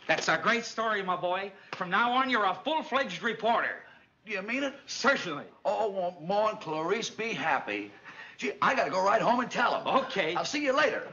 That's a great story, my boy. From now on, you're a full-fledged reporter. Do you mean it? Certainly. Oh, won't Maud and Clarice be happy? Gee, I gotta go right home and tell him. Okay. I'll see you later.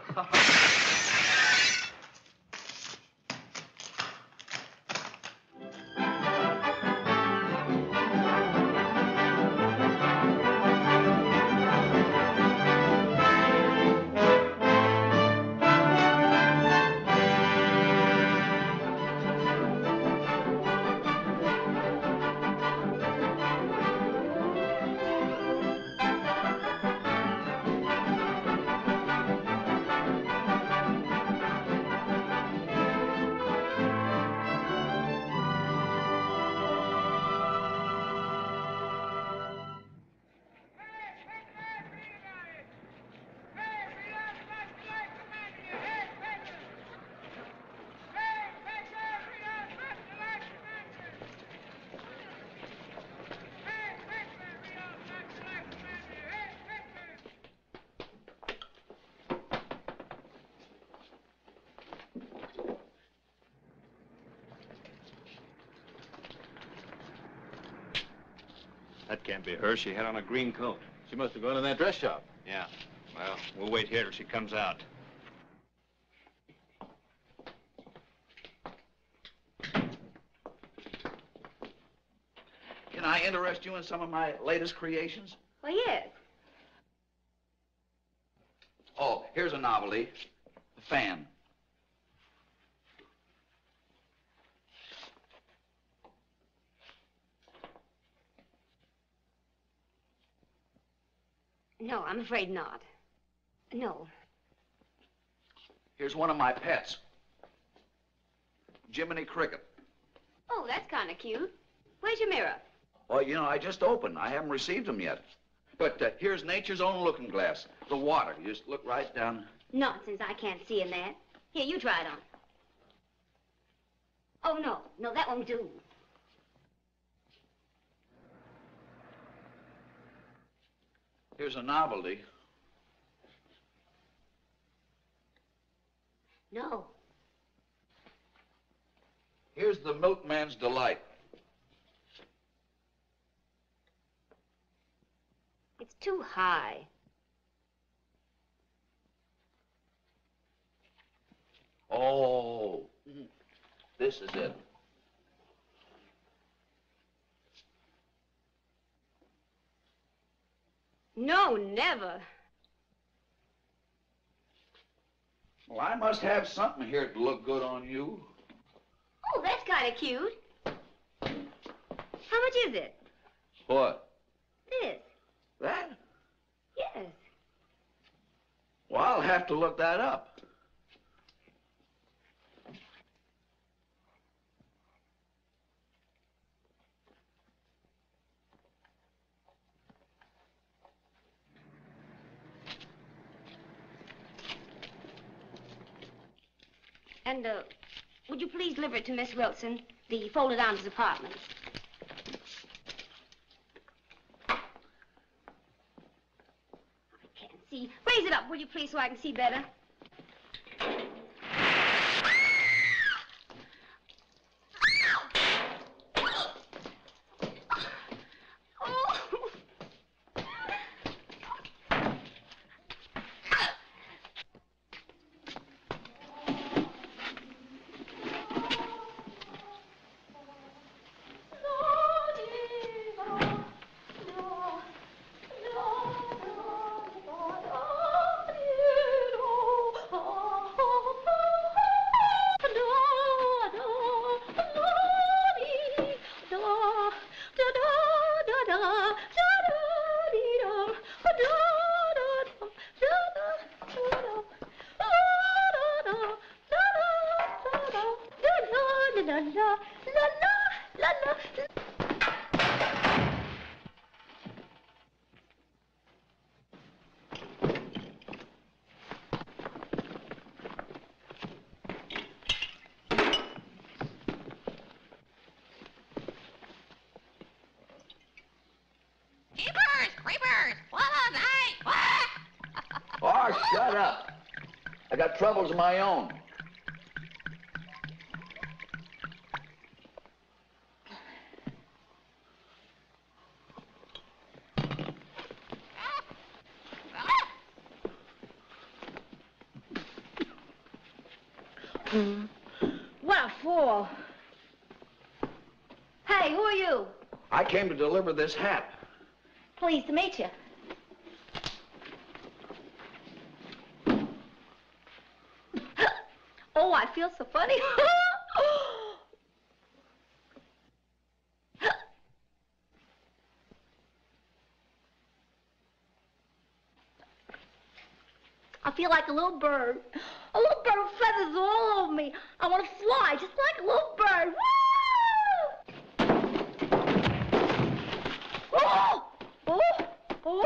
That can't be her. She had on a green coat. She must have gone to that dress shop. Yeah. Well, we'll wait here till she comes out. Can I interest you in some of my latest creations? Well, yes. Oh, here's a novelty. The fan. No, I'm afraid not. No. Here's one of my pets. Jiminy Cricket. Oh, that's kind of cute. Where's your mirror? Oh, you know, I just opened. I haven't received them yet. But uh, here's nature's own looking glass. The water. You just look right down. Nonsense. I can't see in that. Here, you try it on. Oh, no. No, that won't do. Here's a novelty. No. Here's the milkman's delight. It's too high. Oh, this is it. No, never. Well, I must have something here to look good on you. Oh, that's kind of cute. How much is it? What? This. That? Yes. Well, I'll have to look that up. And, uh, would you please deliver it to Miss Wilson, the folded arms apartment? I can't see. Raise it up, will you please, so I can see better? Troubles of my own. What a fool. Hey, who are you? I came to deliver this hat. Pleased to meet you. I feel so funny. I feel like a little bird. A little bird with feathers all over me. I want to fly just like a little bird. Woo! Oh! Oh! Oh!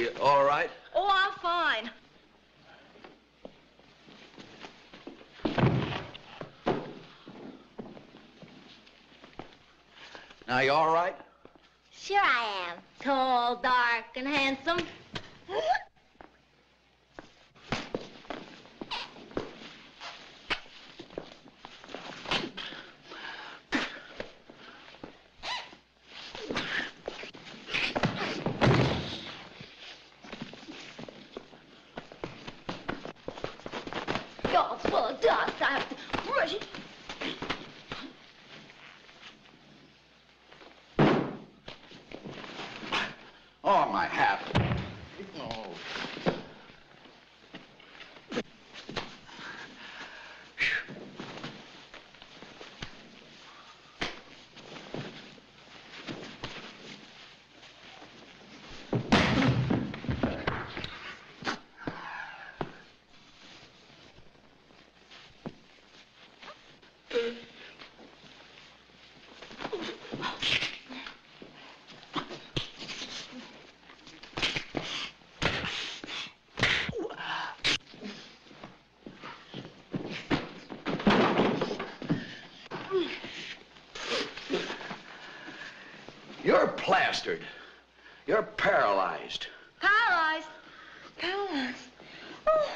you all right? Oh, I'm fine. Now, you all right? Sure I am. Tall, dark, and handsome. You're plastered. You're paralyzed. Paralyzed? Paralyzed. Oh.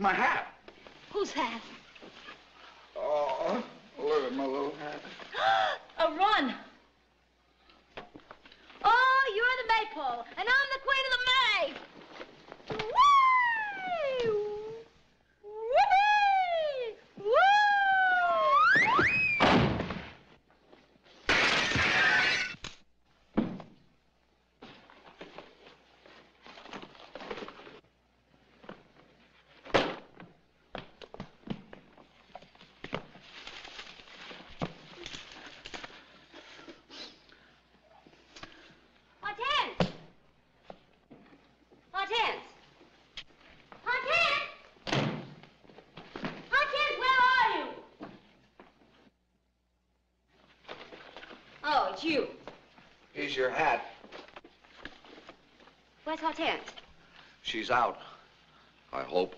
My hat. Whose hat? Oh, look at my little hat. A run. Oh, you're the maypole, and I'm the queen of the May. Whee! Whoopee! Woo! You. Here's your hat. Where's Hortense? She's out, I hope.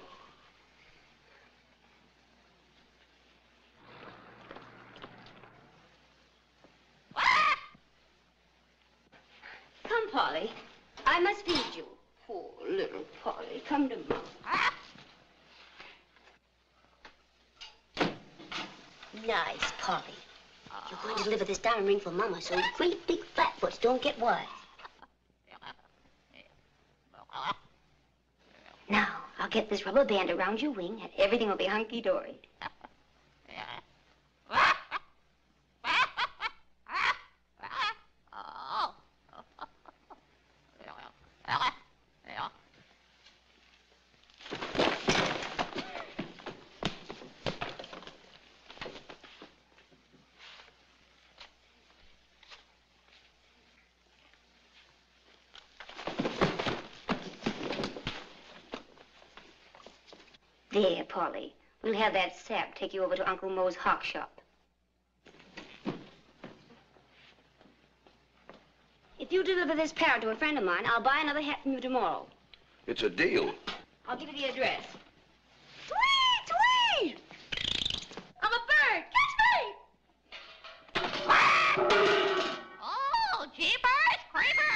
Come, Polly. I must feed you. Oh, little Polly, come to Mom. Nice, Polly. You're going to deliver this diamond ring for Mama, so you great big flatfoots don't get wise. Now, I'll get this rubber band around your wing, and everything will be hunky-dory. There, Polly. We'll have that sap take you over to Uncle Moe's hawk shop. If you deliver this parrot to a friend of mine, I'll buy another hat from you tomorrow. It's a deal. I'll give you the address. Tweet! Tweet! I'm a bird! Catch me! Oh, jeepers, creepers!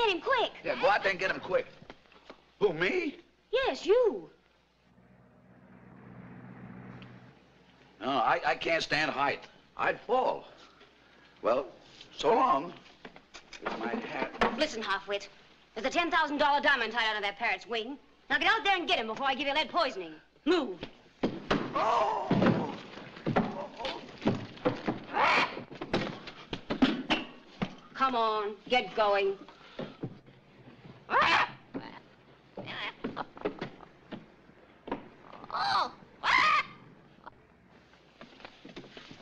Get him quick. Yeah, go out there and get him quick. Who, me? Yes, you. No, I, I can't stand height. I'd fall. Well, so long. With my hat. Listen, halfwit. There's a ten thousand dollar diamond tied out of that parrot's wing. Now get out there and get him before I give you lead poisoning. Move. Oh! Come on, get going. Oh!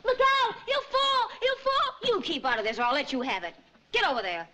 Look out! He'll fall! He'll fall! You keep out of this or I'll let you have it. Get over there.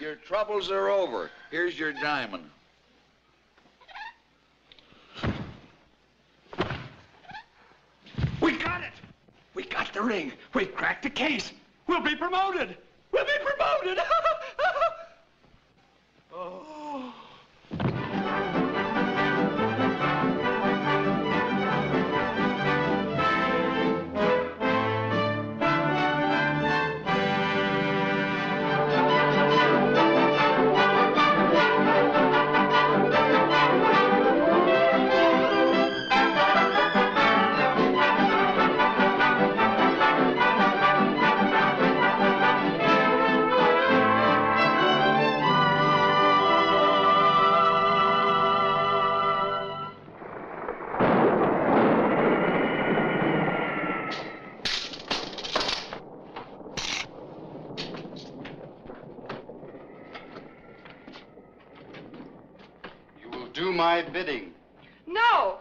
Your troubles are over. Here's your diamond. We got it! We got the ring. We've cracked the case. We'll be promoted! We'll be promoted! Oh. do my bidding. No.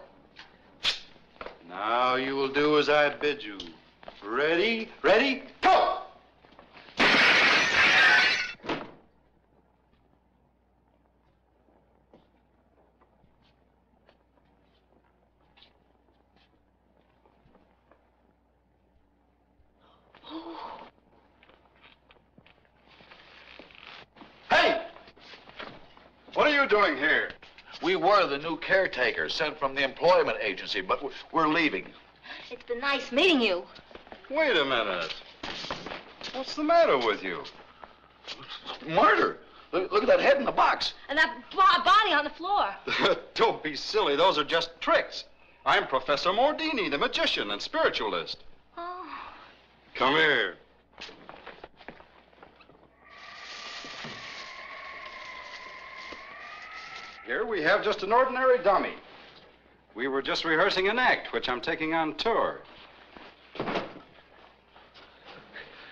Now you will do as I bid you. Ready? Ready? Go! Doing here? We were the new caretakers sent from the employment agency, but we're leaving. It's been nice meeting you. Wait a minute. What's the matter with you? Murder. Look, look at that head in the box. And that body on the floor. Don't be silly. Those are just tricks. I'm Professor Mordini, the magician and spiritualist. Oh. Come here. Here we have just an ordinary dummy. We were just rehearsing an act, which I'm taking on tour.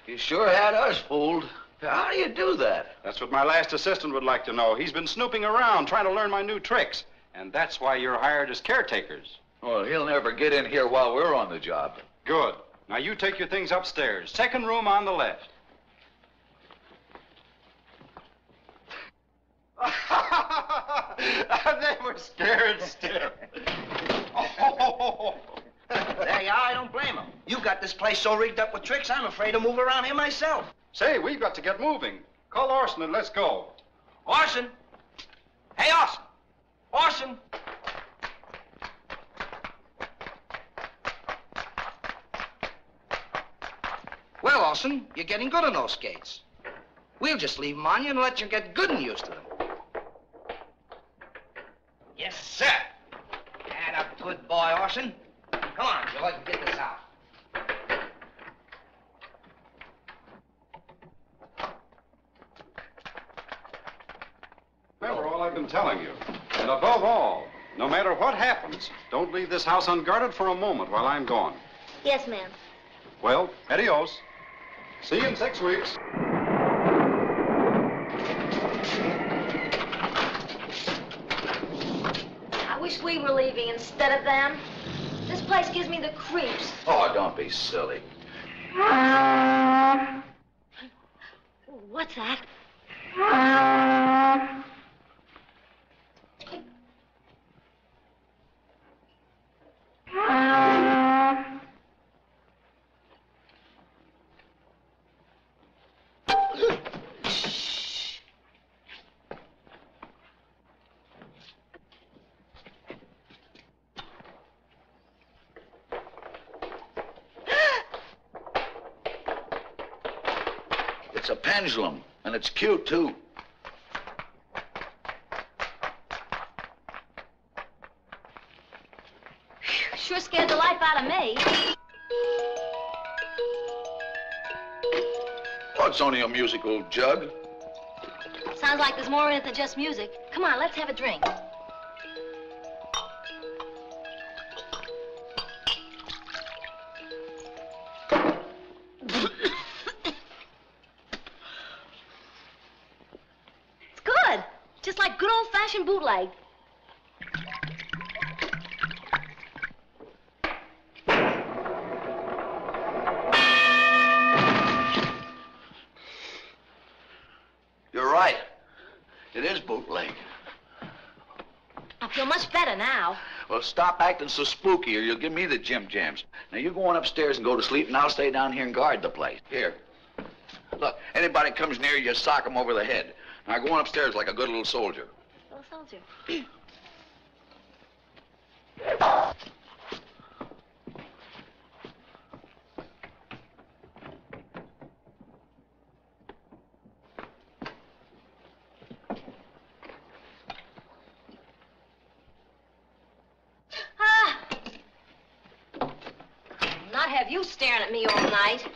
You sure had us fooled. How do you do that? That's what my last assistant would like to know. He's been snooping around, trying to learn my new tricks. And that's why you're hired as caretakers. Well, he'll never get in here while we're on the job. Good. Now you take your things upstairs. Second room on the left. They were scared stiff. Oh. There you are. I don't blame them. You got this place so rigged up with tricks, I'm afraid to move around here myself. Say, we've got to get moving. Call Austin and let's go. Austin? Hey, Austin. Austin. Well, Austin, you're getting good on those skates. We'll just leave them on you and let you get good and used to them. Yes, sir. And a good boy, Austin. Come on, George, get this out. Remember all I've been telling you. And above all, no matter what happens, don't leave this house unguarded for a moment while I'm gone. Yes, ma'am. Well, adios. See you in six weeks. We were leaving instead of them. This place gives me the creeps. Oh, don't be silly. What's that? It's a pendulum, and it's cute, too. Sure scared the life out of me. Oh, it's only a musical jug. Sounds like there's more in it than just music. Come on, let's have a drink. Bootleg. You're right. It is bootleg. I feel much better now. Well, stop acting so spooky or you'll give me the jim jams. Now, you go on upstairs and go to sleep, and I'll stay down here and guard the place. Here. Look, anybody comes near you, sock them over the head. Now, go on upstairs like a good little soldier. Soldier. Ah. I'll not have you staring at me all night.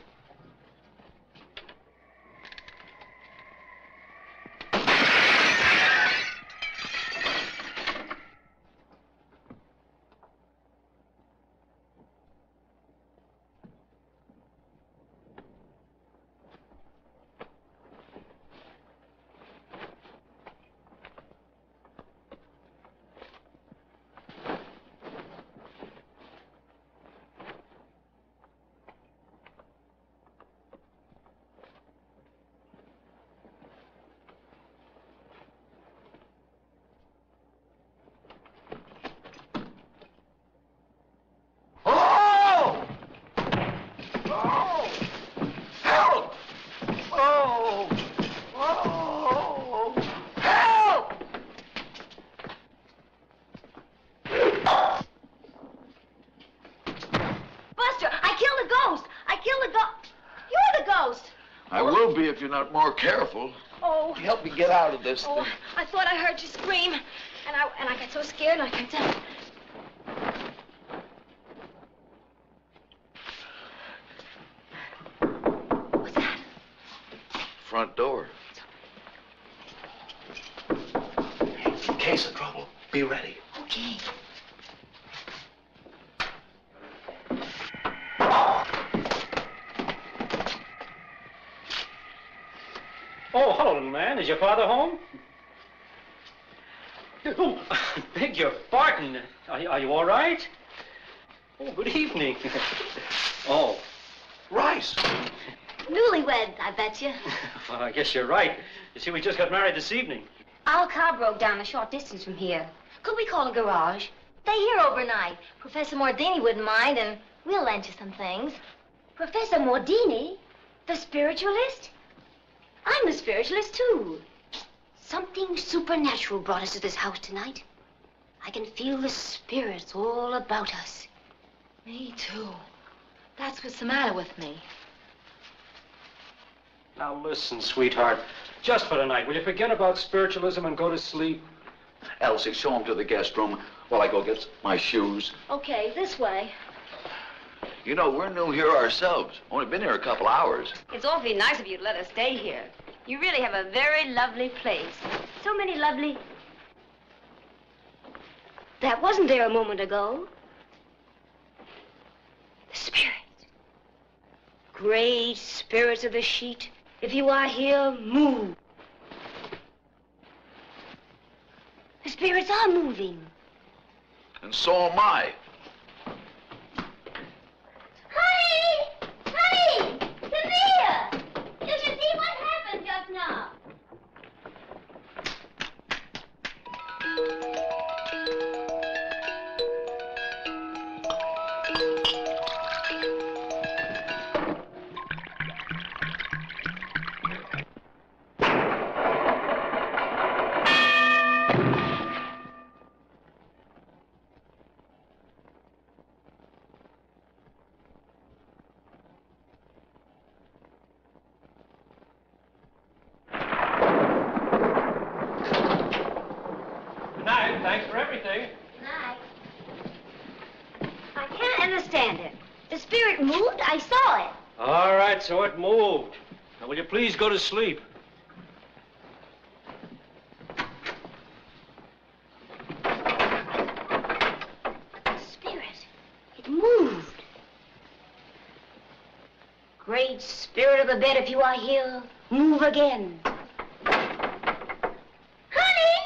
I will be if you're not more careful. Oh. Help me get out of this oh, thing. I thought I heard you scream, and I, and I got so scared, and I got down. What's that? Front door. In case of trouble, be ready. Okay. Oh, hello, little man. Is your father home? Oh, I beg your pardon. Are, are you all right? Oh, good evening. Oh. Rice. Newlywed, I bet you. Well, I guess you're right. You see, we just got married this evening. Our car broke down a short distance from here. Could we call a garage? Stay here overnight. Professor Mordini wouldn't mind, and we'll lend you some things. Professor Mordini? The spiritualist? I'm a spiritualist, too. Something supernatural brought us to this house tonight. I can feel the spirits all about us. Me, too. That's what's the matter with me. Now, listen, sweetheart. Just for tonight, will you forget about spiritualism and go to sleep? Elsie, show him to the guest room while I go get my shoes. Okay, this way. You know, we're new here ourselves. Only been here a couple hours. It's awfully nice of you to let us stay here. You really have a very lovely place. So many lovely... That wasn't there a moment ago. The spirits. Great spirits of the sheet. If you are here, move. The spirits are moving. And so am I. So it moved. Now, will you please go to sleep? Spirit. It moved. Great spirit of the bed, if you are here, move again. Honey!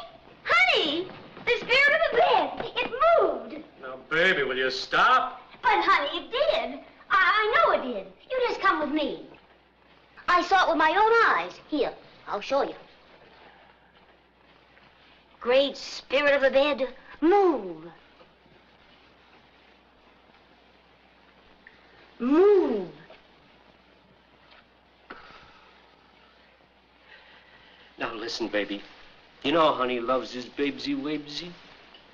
Honey! The spirit of the bed, it moved. Now, baby, will you stop? But, honey, it did. I, I know it did. You just come with me. I saw it with my own eyes. Here, I'll show you. Great spirit of the bed, move. Move. Now listen, baby. You know honey loves his babesy-wabesy.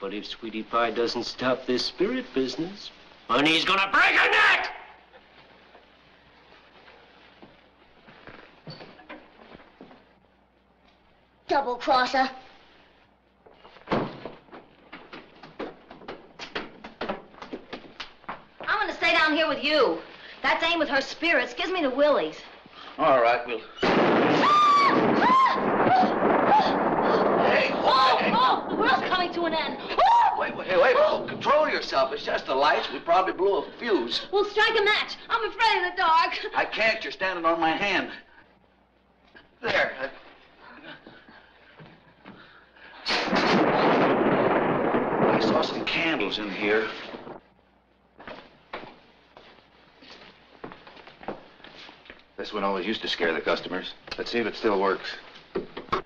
But if Sweetie Pie doesn't stop this spirit business, honey's gonna break her neck! Double crosser. I'm gonna stay down here with you. That dame with her spirits gives me the willies. All right, we'll. Hey, oh, hey. Oh, the world's coming to an end. Wait, wait, wait, wait. Control yourself. It's just the lights. We probably blew a fuse. We'll strike a match. I'm afraid of the dark. I can't. You're standing on my hand. There. I... I saw some candles in here. This one always used to scare the customers. Let's see if it still works. Oh,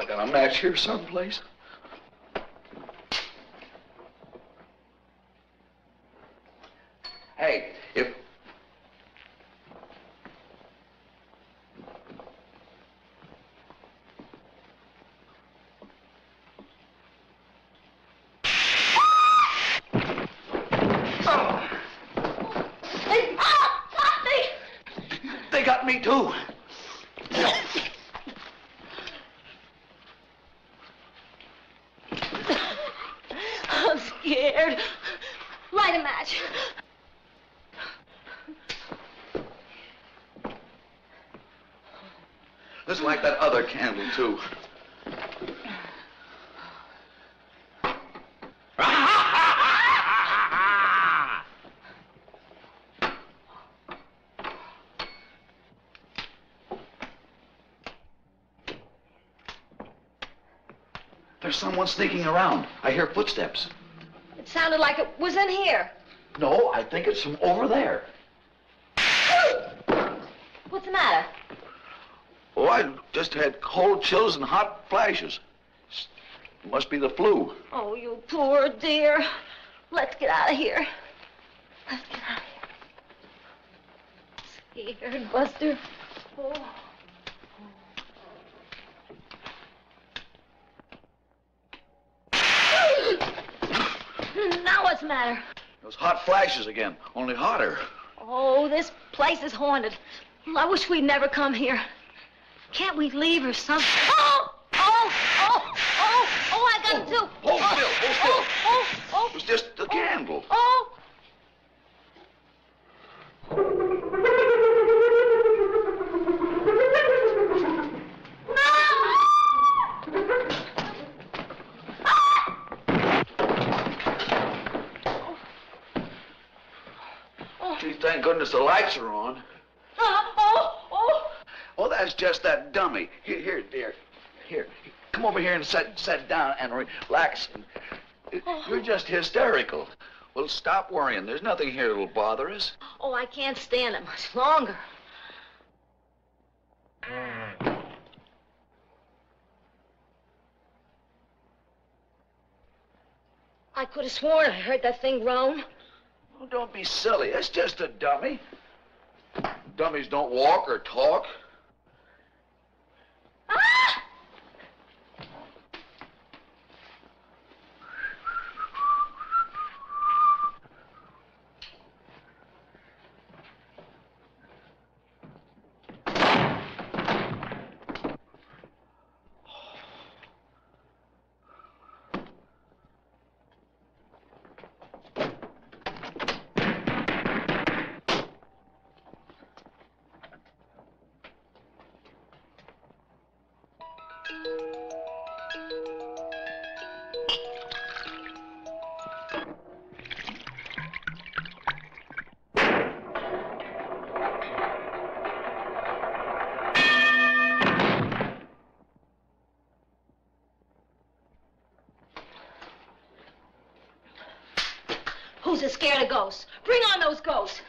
I got a match here someplace. Hey, if... got me too. I'm scared. Light a match. Let's light that other candle too. There's someone sneaking around. I hear footsteps. It sounded like it was in here. No, I think it's from over there. What's the matter? Oh, I just had cold chills and hot flashes. It must be the flu. Oh, you poor dear. Let's get out of here. Let's get out of here. I'm scared, Buster. Oh. Now what's the matter? Those hot flashes again, only hotter. Oh, this place is haunted. I wish we'd never come here. Can't we leave or something? Oh! Oh! Oh! Oh! Oh, I got it too! Hold still! Hold still! Oh! Oh! It was just a candle. Oh! Thank goodness the lights are on. Oh, oh, oh. Oh, that's just that dummy. Here, here, dear. Here, come over here and sit, sit down and relax. Oh. You're just hysterical. Well, stop worrying. There's nothing here that'll bother us. Oh, I can't stand it much longer. I could have sworn I heard that thing groan. Oh, don't be silly. That's just a dummy. Dummies don't walk or talk. Ah! Who's scared of ghosts? Bring on those ghosts!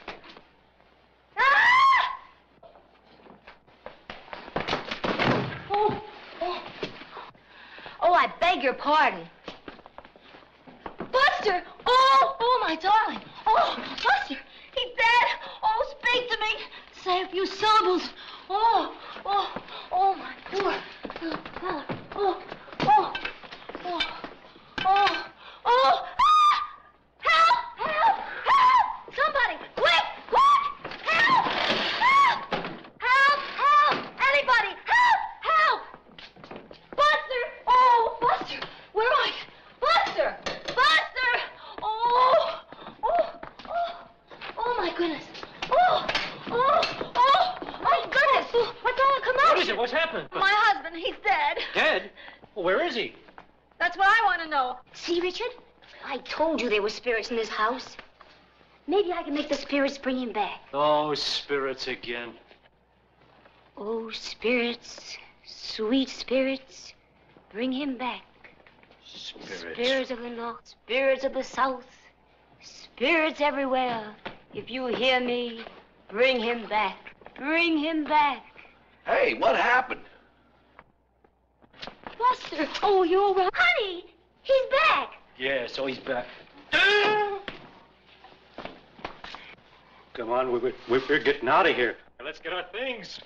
Ah! Oh, oh. Oh, I beg your pardon. Buster! Oh, oh, my darling! Oh, Buster! He's dead! Oh, speak to me! Say a few syllables. Oh, oh, oh, my poor little fellow. Oh, oh, oh, oh, oh! Spirits in this house. Maybe I can make the spirits bring him back. Oh, spirits again. Oh, spirits, sweet spirits, bring him back. Spirits. Spirits of the north, spirits of the south, spirits everywhere. If you hear me, bring him back. Bring him back. Hey, what happened? Buster, oh, you're right. Honey, he's back. Yeah, so he's back. Come on, we're, we're, we're getting out of here. Let's get our things.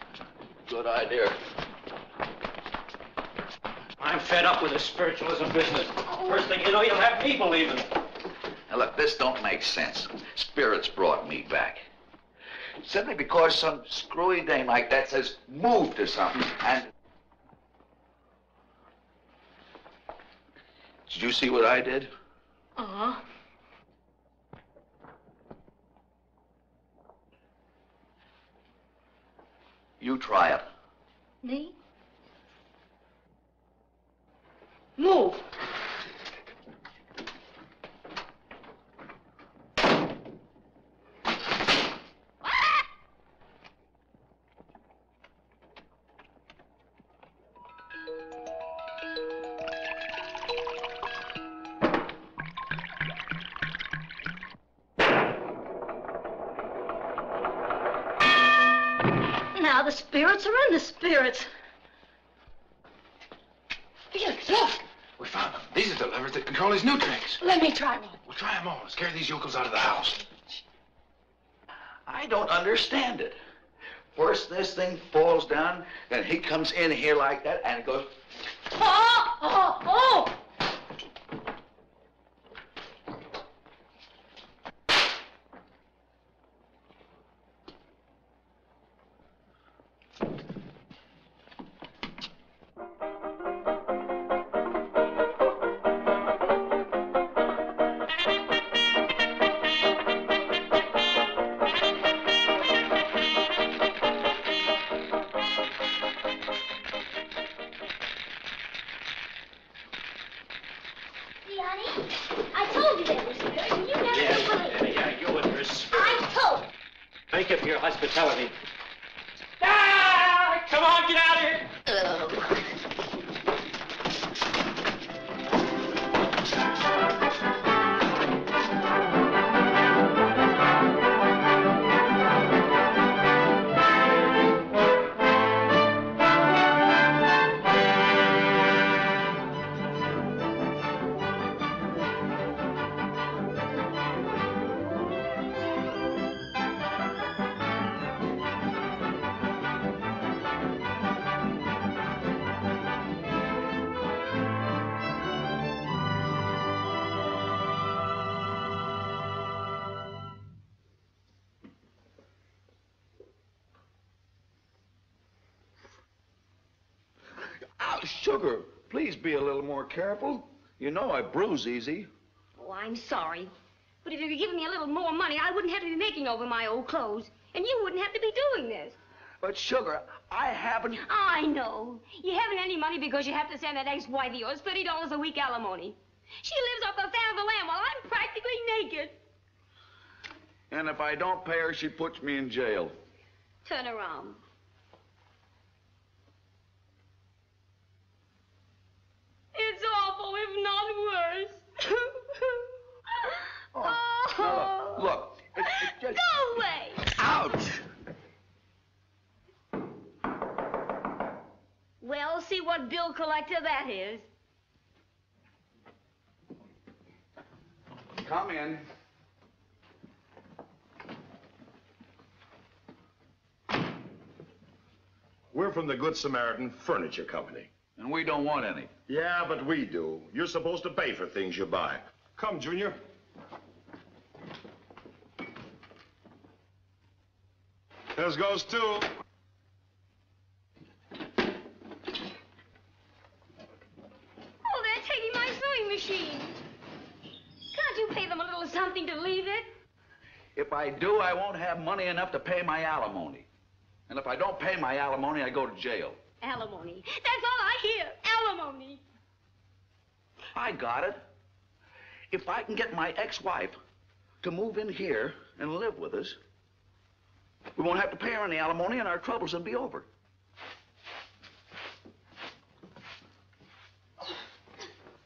Good idea. I'm fed up with the spiritualism business. First thing you know, you'll have me believing. Now look, this don't make sense. Spirits brought me back. simply because some screwy dame like that says move to something. And did you see what I did? Uh-huh. You try it. Me? Move. Now the spirits are in the spirits. Felix, look. We found them. These are the levers that control his new tricks. Let me try one. We'll try them all. Let's carry these yokels out of the house. I don't understand it. First this thing falls down, then he comes in here like that and it goes... Oh! Oh! Oh! Sugar, please be a little more careful. You know I bruise easy. Oh, I'm sorry. But if you could give me a little more money, I wouldn't have to be making over my old clothes. And you wouldn't have to be doing this. But, Sugar, I haven't... I know. You haven't any money because you have to send that ex-wife of yours thirty dollars a week alimony. She lives off the fat of the land while I'm practically naked. And if I don't pay her, she puts me in jail. Turn around. It's awful, if not worse. Oh, oh. Look, look. It, it just... Go away! Ouch! Well, see what bill collector that is. Come in. We're from the Good Samaritan Furniture Company. And we don't want any. Yeah, but we do. You're supposed to pay for things you buy. Come, Junior. This goes two. Oh, they're taking my sewing machine. Can't you pay them a little something to leave it? If I do, I won't have money enough to pay my alimony. And if I don't pay my alimony, I go to jail. Alimony. That's all I hear. Alimony. I got it. If I can get my ex-wife to move in here and live with us, we won't have to pay her any alimony and our troubles will be over.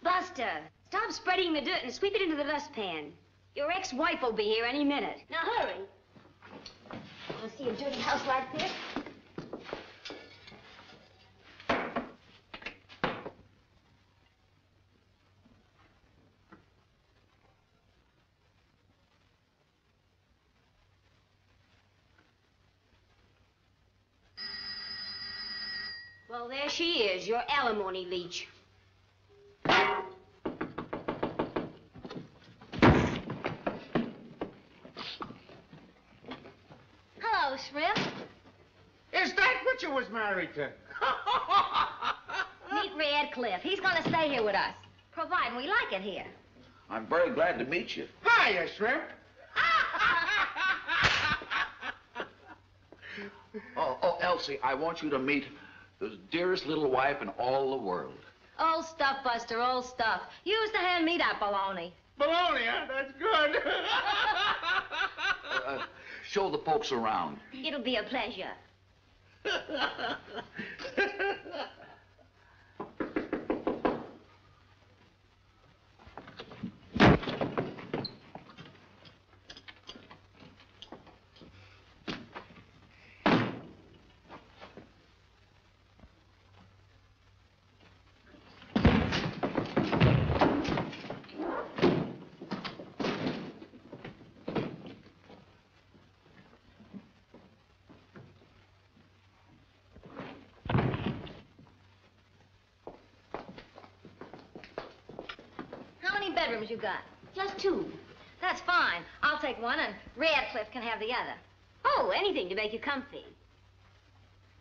Buster, stop spreading the dirt and sweep it into the dustpan. Your ex-wife will be here any minute. Now hurry. Want to see a dirty house like this? Well, there she is, your alimony leech. Hello, you was married to. Meet Radcliffe. He's going to stay here with us, providing we like it here. I'm very glad to meet you. Hiya, shrimp. oh, oh, Elsie, I want you to meet the dearest little wife in all the world. Old stuff, Buster, old stuff. You used to hand me that baloney. Baloney, huh? That's good. uh, uh, show the folks around. It'll be a pleasure. Bedrooms you got? Just two. That's fine. I'll take one and Radcliffe can have the other. Oh, anything to make you comfy.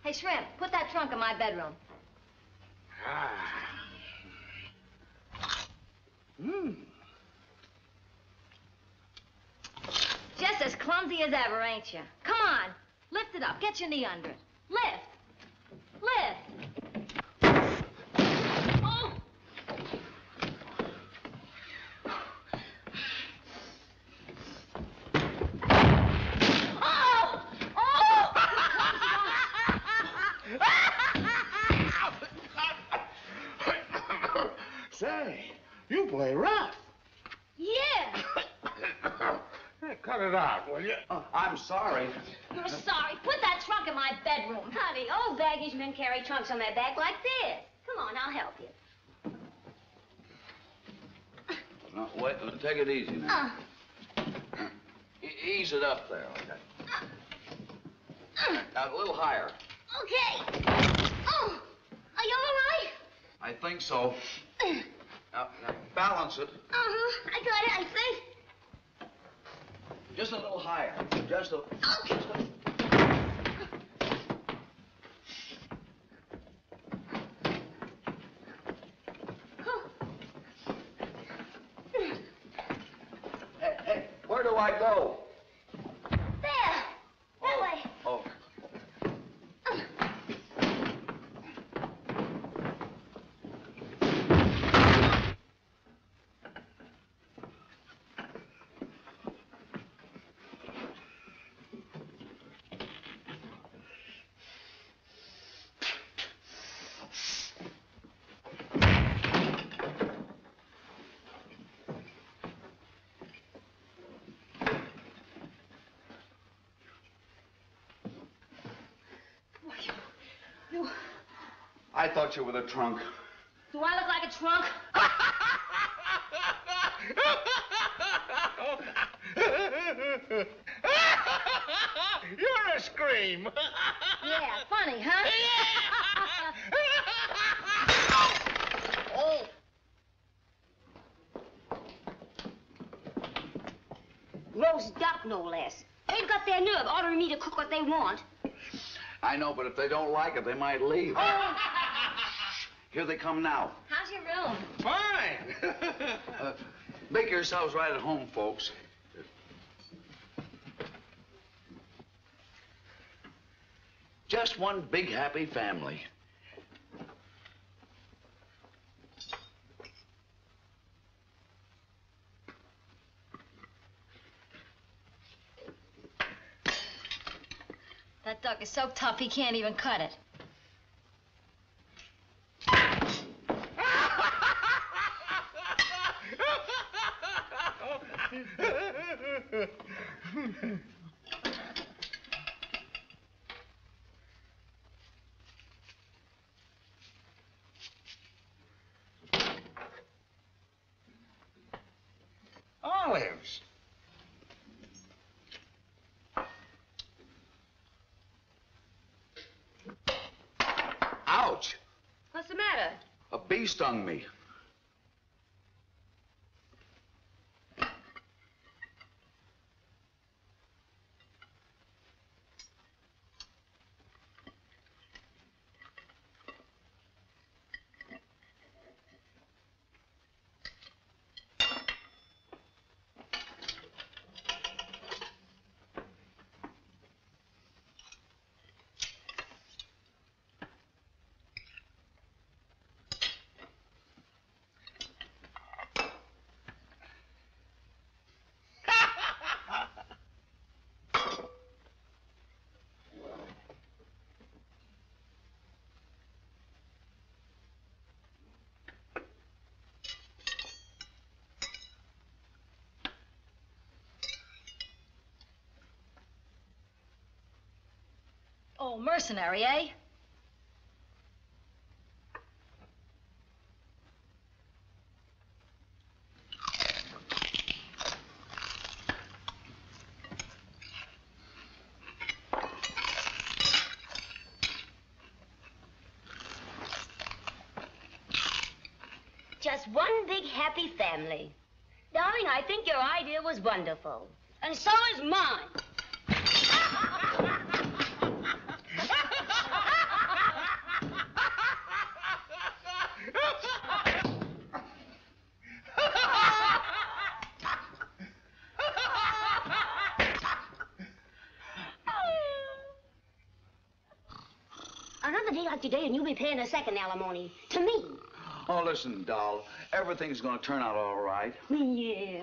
Hey, Shrimp, put that trunk in my bedroom. Ah. Mmm. Just as clumsy as ever, ain't you? Come on, lift it up. Get your knee under it. Lift. Lift. Play rough. Yeah. Cut it out, will you? Oh, I'm sorry. You're sorry. Put that trunk in my bedroom. Honey, old baggage men carry trunks on their back like this. Come on, I'll help you. No, wait, take it easy now. Uh. E ease it up there. Okay. Uh. Now, a little higher. Okay. Oh, are you all right? I think so. Uh. Now, now, balance it. Uh-huh. I got it, I think. Just a little higher. Just a... Okay. Just a... Oh. Hey, hey, where do I go? There. That oh. way. Oh. I thought you were the trunk. Do I look like a trunk? You're a scream. Yeah, funny, huh? Oh. Roast duck, no less. They've got their nerve ordering me to cook what they want. I know, but if they don't like it, they might leave. Oh. Here they come now. How's your room? Fine. uh, make yourselves right at home, folks. Just one big happy family. That duck is so tough he can't even cut it. Olives. Ouch. What's the matter? A bee stung me. Oh, mercenary, eh? Just one big happy family. Darling, I think your idea was wonderful. And so is mine. Another day like today and you'll be paying a second alimony to me. Oh, listen, doll. Everything's gonna turn out all right. Yeah.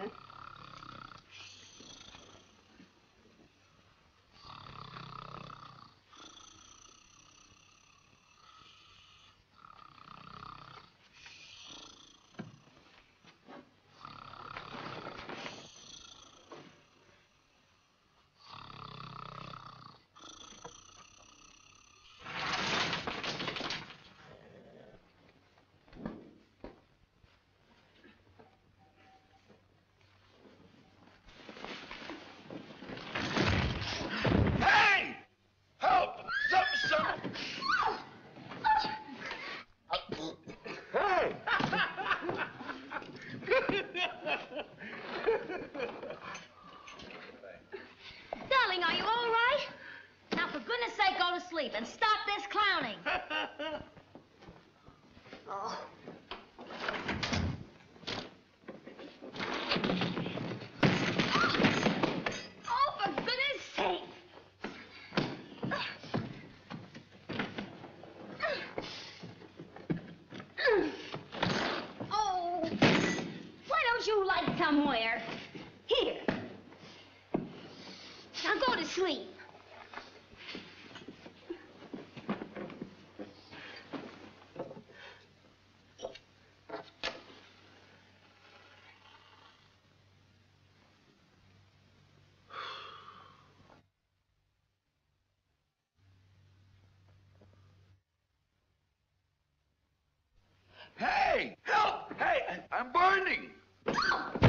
Hey! Help! Hey! I'm burning! Oh. Oh.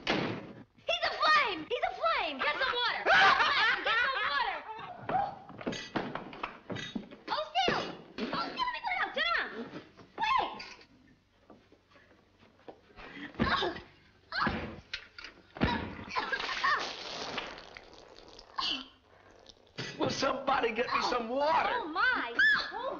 He's aflame! He's aflame! Get some water! Get some water! Oh, still! Oh, still! Let me put it out! Turn around! Wait! Oh. Oh. Will somebody get me oh. some water? Oh, my! Oh.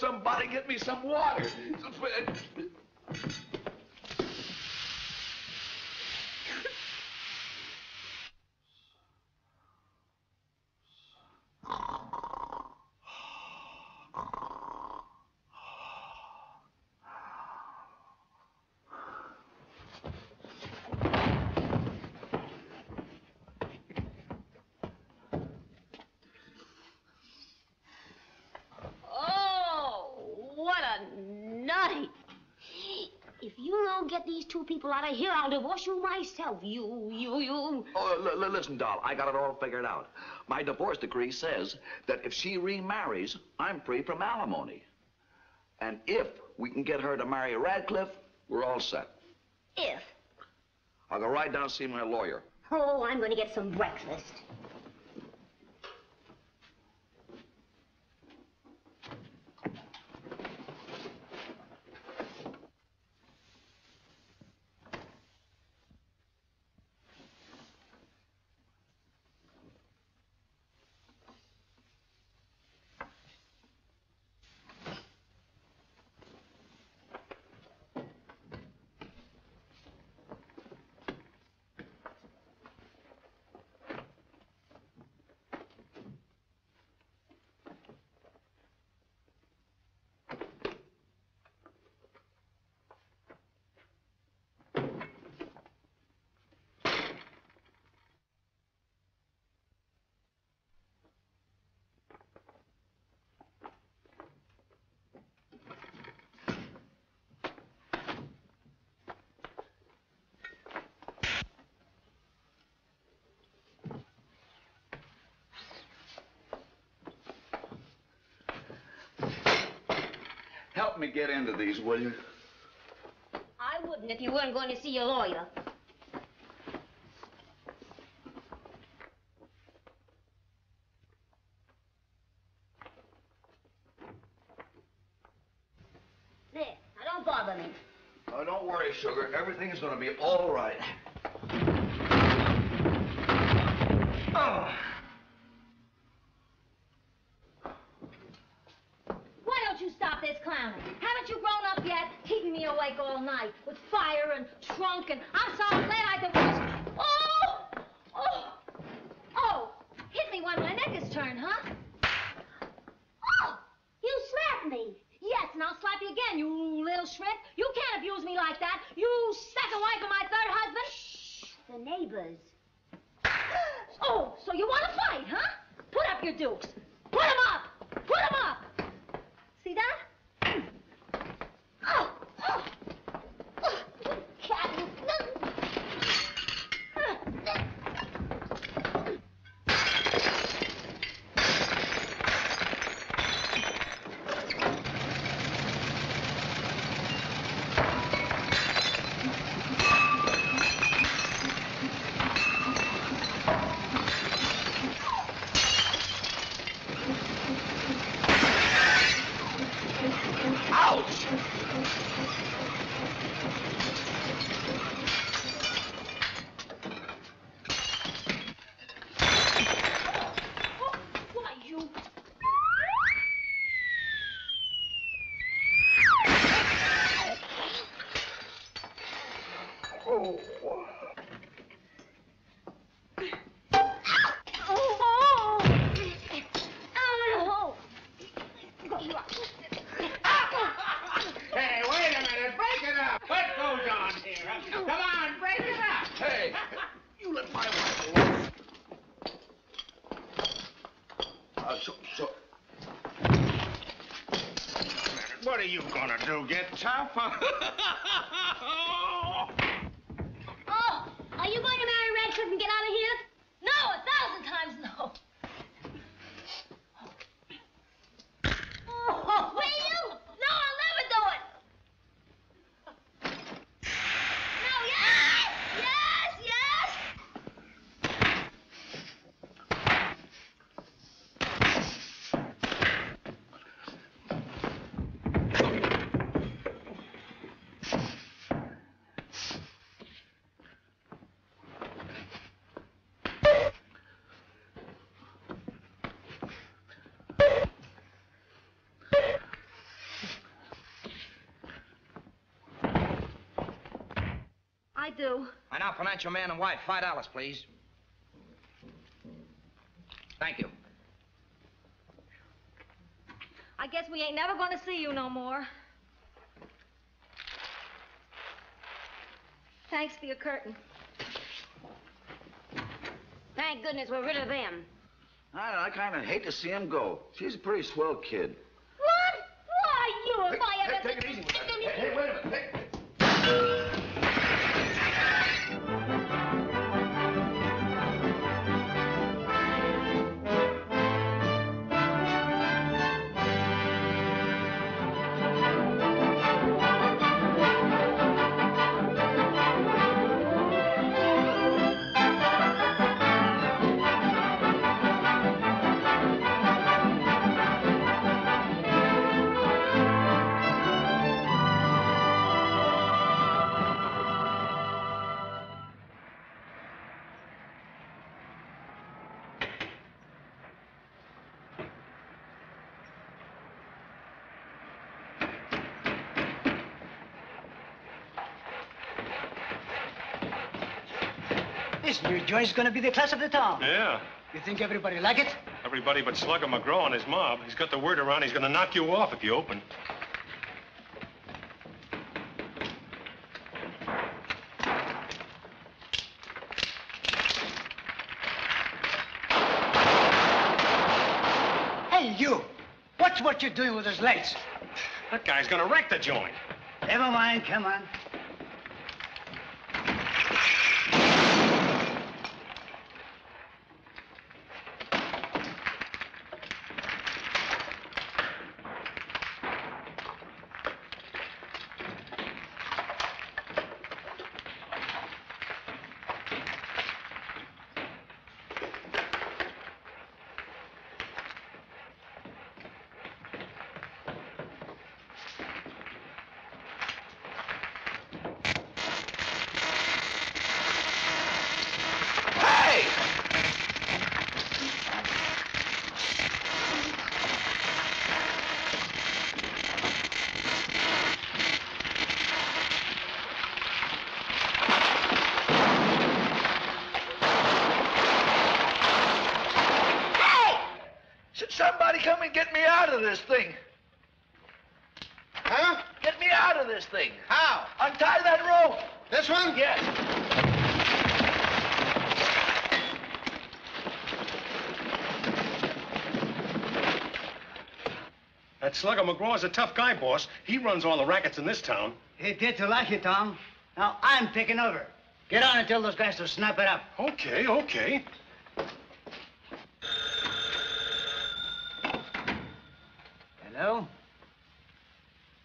Somebody get me some water. These two people out of here, I'll divorce you myself. You, you, you. Oh, l l listen, doll, I got it all figured out. My divorce decree says that if she remarries, I'm free from alimony. And if we can get her to marry Radcliffe, we're all set. If? I'll go right down and see my lawyer. Oh, I'm going to get some breakfast. help me get into these, will you? I wouldn't if you weren't going to see your lawyer. There, now don't bother me. Oh, don't worry, sugar. Everything's going to be all right. Oh. Stop this clowning. Haven't you grown up yet? Keeping me awake all night with fire and trunk and I'm so glad I divorced. Oh! Oh! Oh! Hit me when my neck is turned, huh? Oh! You slapped me. Yes, and I'll slap you again, you little shrimp. You can't abuse me like that. You second wife of my third husband. Shh! The neighbors. Oh, so you want to fight, huh? Put up your dukes. Put them up! Put them up! See that? Oh, oh, oh, cat. Get tough? Oh, are you going to marry Radcliffe and get out of here? No, a thousand times no. Oh, will you? No, I'll never do it. No, yes, yes, yes. I do. I now pronounce your man and wife five dollars, please. Thank you. I guess we ain't never going to see you no more. Thanks for your curtain. Thank goodness we're rid of them. I don't know, I kind of hate to see him go. She's a pretty swell kid. What? Why, you, if I ever... Hey, take it easy with that. Hey, hey, wait a minute. Hey. This new joint's gonna be the class of the town. Yeah. You think everybody like it? Everybody but Slugger McGraw and his mob. He's got the word around he's gonna knock you off if you open. Hey, you! What's what you're doing with those lights? That guy's gonna wreck the joint. Never mind, come on. help me get me out of this thing. Huh? Get me out of this thing. How? Untie that rope. This one? Yes. That Slugger McGraw is a tough guy, boss. He runs all the rackets in this town. He did to like you, Tom. Now I'm taking over. Get on and tell those guys to snap it up. Okay, okay. Hello?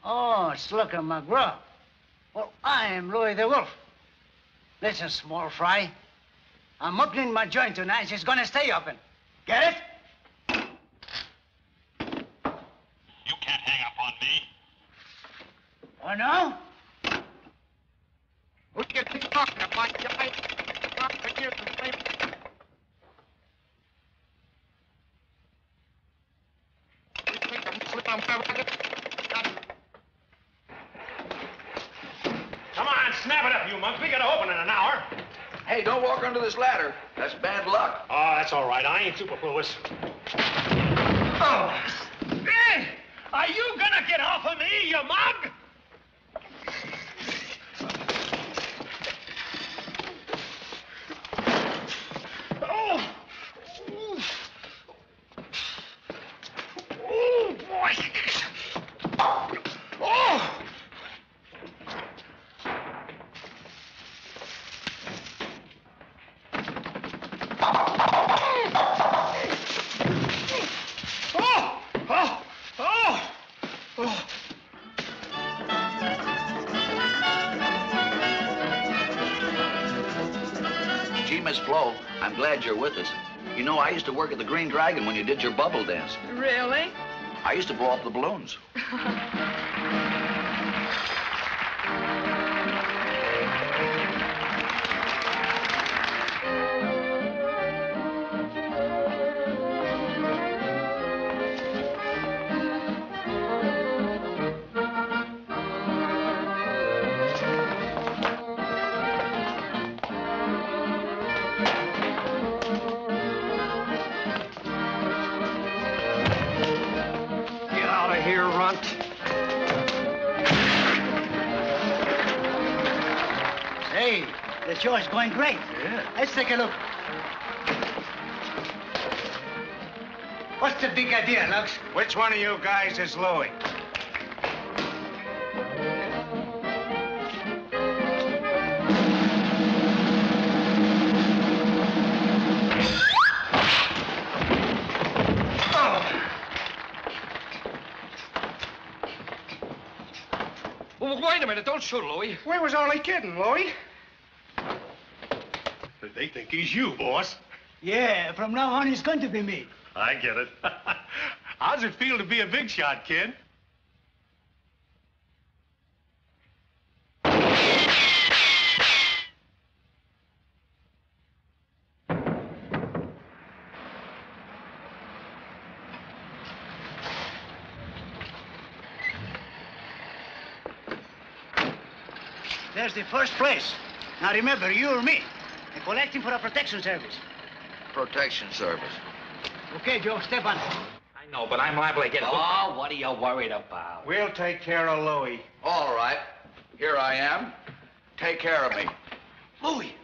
Oh, Slugger McGraw. Well, I'm Louis the Wolf. Listen, small fry. I'm opening my joint tonight. It's gonna stay open. Get it? You can't hang up on me. Oh, no? Who do you keep talking about? You might not forgive the same. You think I'm slipping on my snap it up, you monks. We gotta open in an hour. Hey, don't walk under this ladder. That's bad luck. Oh, that's all right. I ain't superfluous. Oh. Hey! Are you gonna get off of me, you mug? I'm glad you're with us. You know, I used to work at the Green Dragon when you did your bubble dance. Really? I used to blow up the balloons. Sure, it's going great. Yeah. Let's take a look. What's the big idea, Lux? Which one of you guys is Louie? Oh. Well, wait a minute. Don't shoot, Louie. We was only kidding, Louie. They think he's you, boss. Yeah, from now on, it's going to be me. I get it. How's it feel to be a big shot, kid? There's the first place. Now, remember, you or me. They're collecting for a protection service. Protection service. Okay, Joe, step on. I know, but I'm liable to get... Oh, what are you worried about? We'll take care of Louie. All right. Here I am. Take care of me. Louie.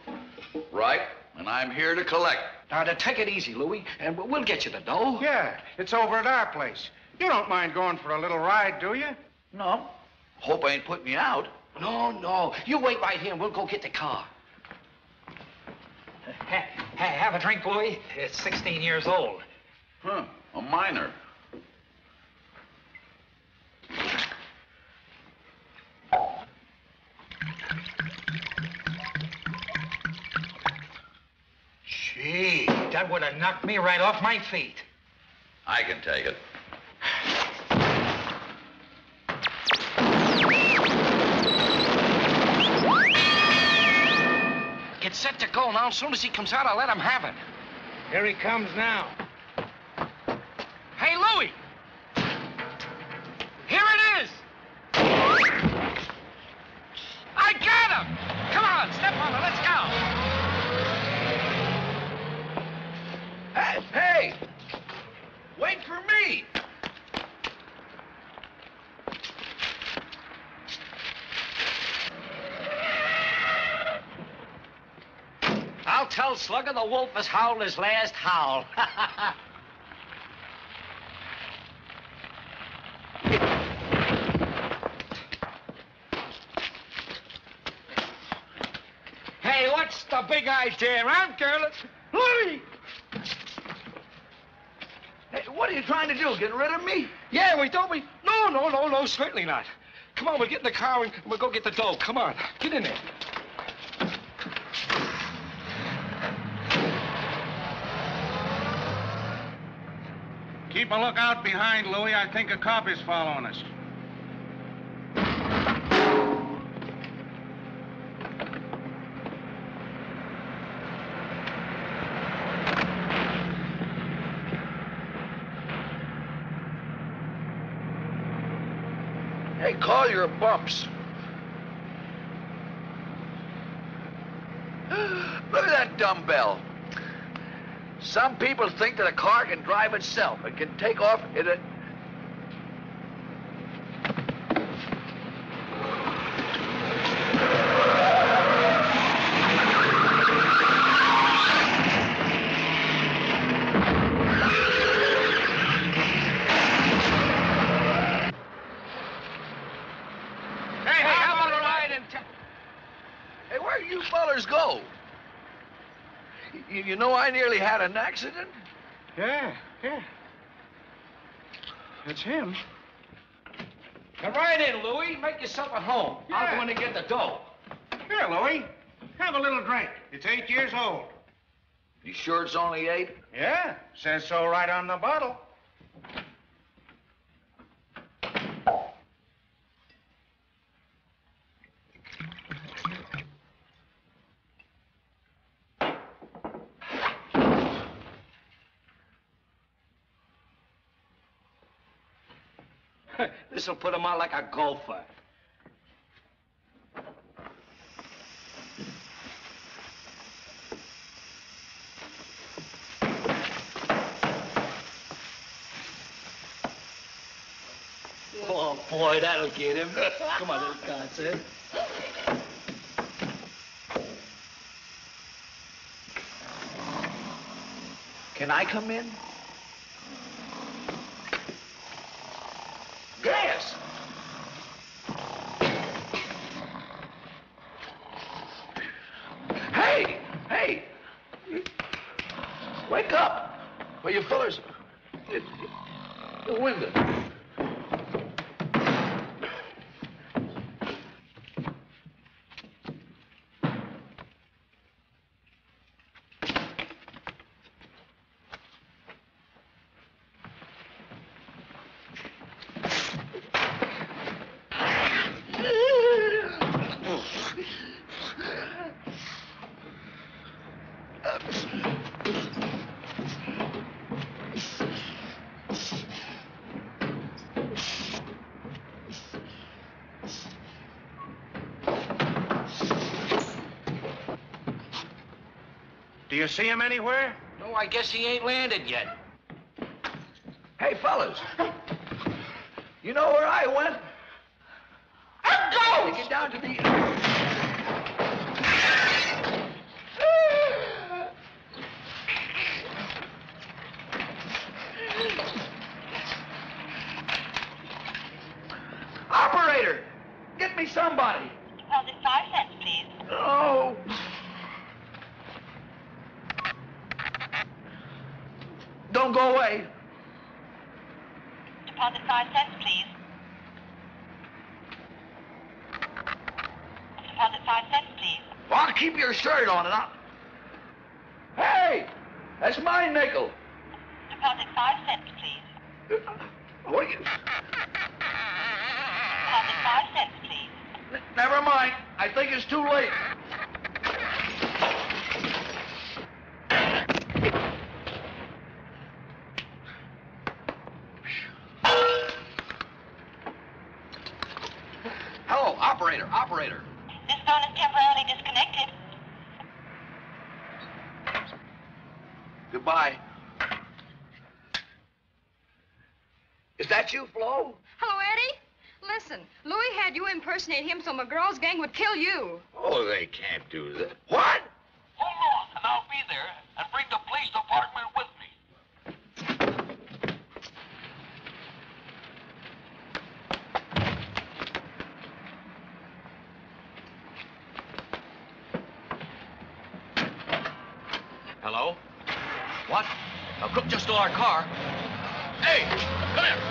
Right, and I'm here to collect. Now, to take it easy, Louie, and we'll get you the dough. Yeah, it's over at our place. You don't mind going for a little ride, do you? No. Hope I ain't putting you out. No, no. You wait right here, and we'll go get the car. Hey, hey, have a drink, Louie. It's sixteen years old. Huh, a minor. Gee, that would have knocked me right off my feet. I can take it. It's set to go now. As soon as he comes out, I'll let him have it. Here he comes now. Hey, Louie! Here it is! I got him! Come on, step on it. Let's go. Hey, hey! Wait for me! tell Slugger the Wolf has howled his last howl. Hey, what's the big idea, huh, girl? Louie! Hey, what are you trying to do, get rid of me? Yeah, we don't, we... No, no, no, no, certainly not. Come on, we'll get in the car and we'll go get the dough. Come on, get in there. Keep a lookout behind, Louie. I think a cop is following us. Hey, call your bumps. Look at that dumbbell. Some people think that a car can drive itself. It can take off in a... Hey, hey, how about a ride and... Hey, where do you fellas go? You know, I nearly had an accident. Yeah, yeah. That's him. Come right in, Louie. Make yourself at home. Yeah. I'll go in and get the dough. Here, Louie. Have a little drink. It's eight years old. You sure it's only eight? Yeah. Says so right on the bottle. This'll put him out like a gopher. Oh, boy, that'll get him. Come on, little concert. Can I come in? Yes. Hey, hey, wake up. Well, you fellas, the window. Do you see him anywhere? No, I guess he ain't landed yet. Hey, fellas. You know where I went? Up goes! Get down to the... Operator, get me somebody. Uh, the five cents, please. Oh. Don't go away. Deposit five cents, please. Deposit five cents, please. Well, I'll keep your shirt on and I'll... Hey! That's my nickel. Deposit five cents, please. Uh, what are you... Deposit five cents, please. N- never mind. I think it's too late. Operator. This phone is temporarily disconnected. Goodbye. Is that you, Flo? Hello, Eddie. Listen, Louie had you impersonate him so McGraw's gang would kill you. Oh, they can't do that. What? One more, and I'll be just stole our car. Hey, come here.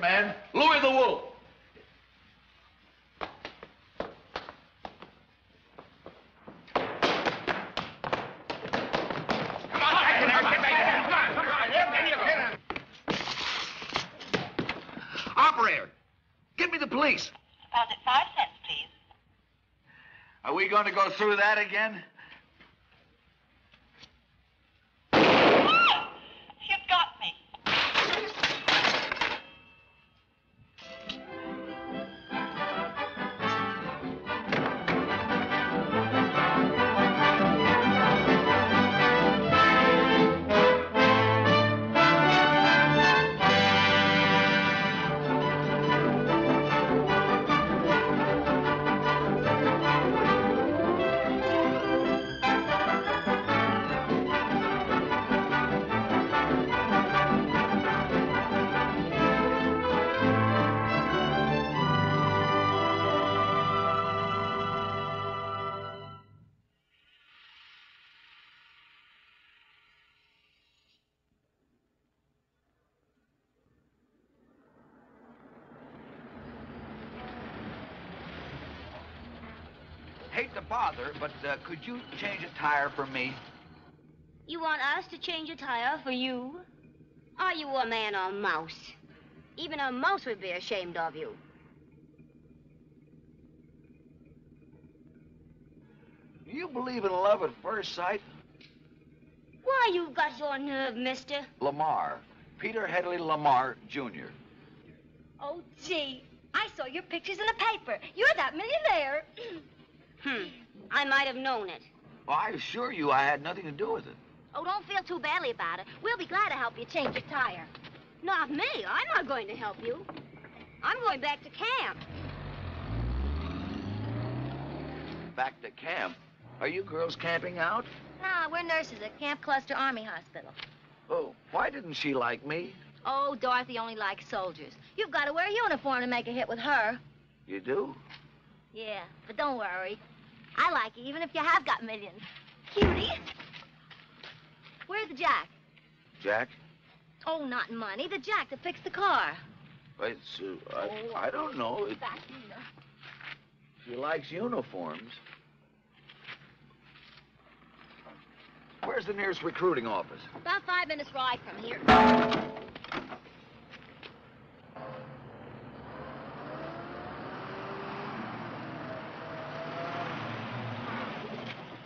Man, Louis the Wolf. Come on, get back. Come on, get back. Operator, get me the police. Deposit five cents, please. Are we going to go through that again? Hate to bother, but uh, could you change a tire for me? You want us to change a tire for you? Are you a man or mouse? Even a mouse would be ashamed of you. Do you believe in love at first sight? Why, you got your nerve, mister. Lamar. Peter Hedley Lamar, Junior Oh, gee. I saw your pictures in the paper. You're that millionaire. Hmm. I might have known it. Well, I assure you I had nothing to do with it. Oh, don't feel too badly about it. We'll be glad to help you change your tire. Not me. I'm not going to help you. I'm going back to camp. Back to camp? Are you girls camping out? No, we're nurses at Camp Cluster Army Hospital. Oh, why didn't she like me? Oh, Dorothy only likes soldiers. You've got to wear a uniform to make a hit with her. You do? Yeah, but don't worry. I like you, even if you have got millions. Cutie! Where's the jack? Jack? Oh, not money. The jack that fixed the car. Wait, Sue, I, oh, I don't know. It, back here. She likes uniforms. Where's the nearest recruiting office? About five minutes ride from here.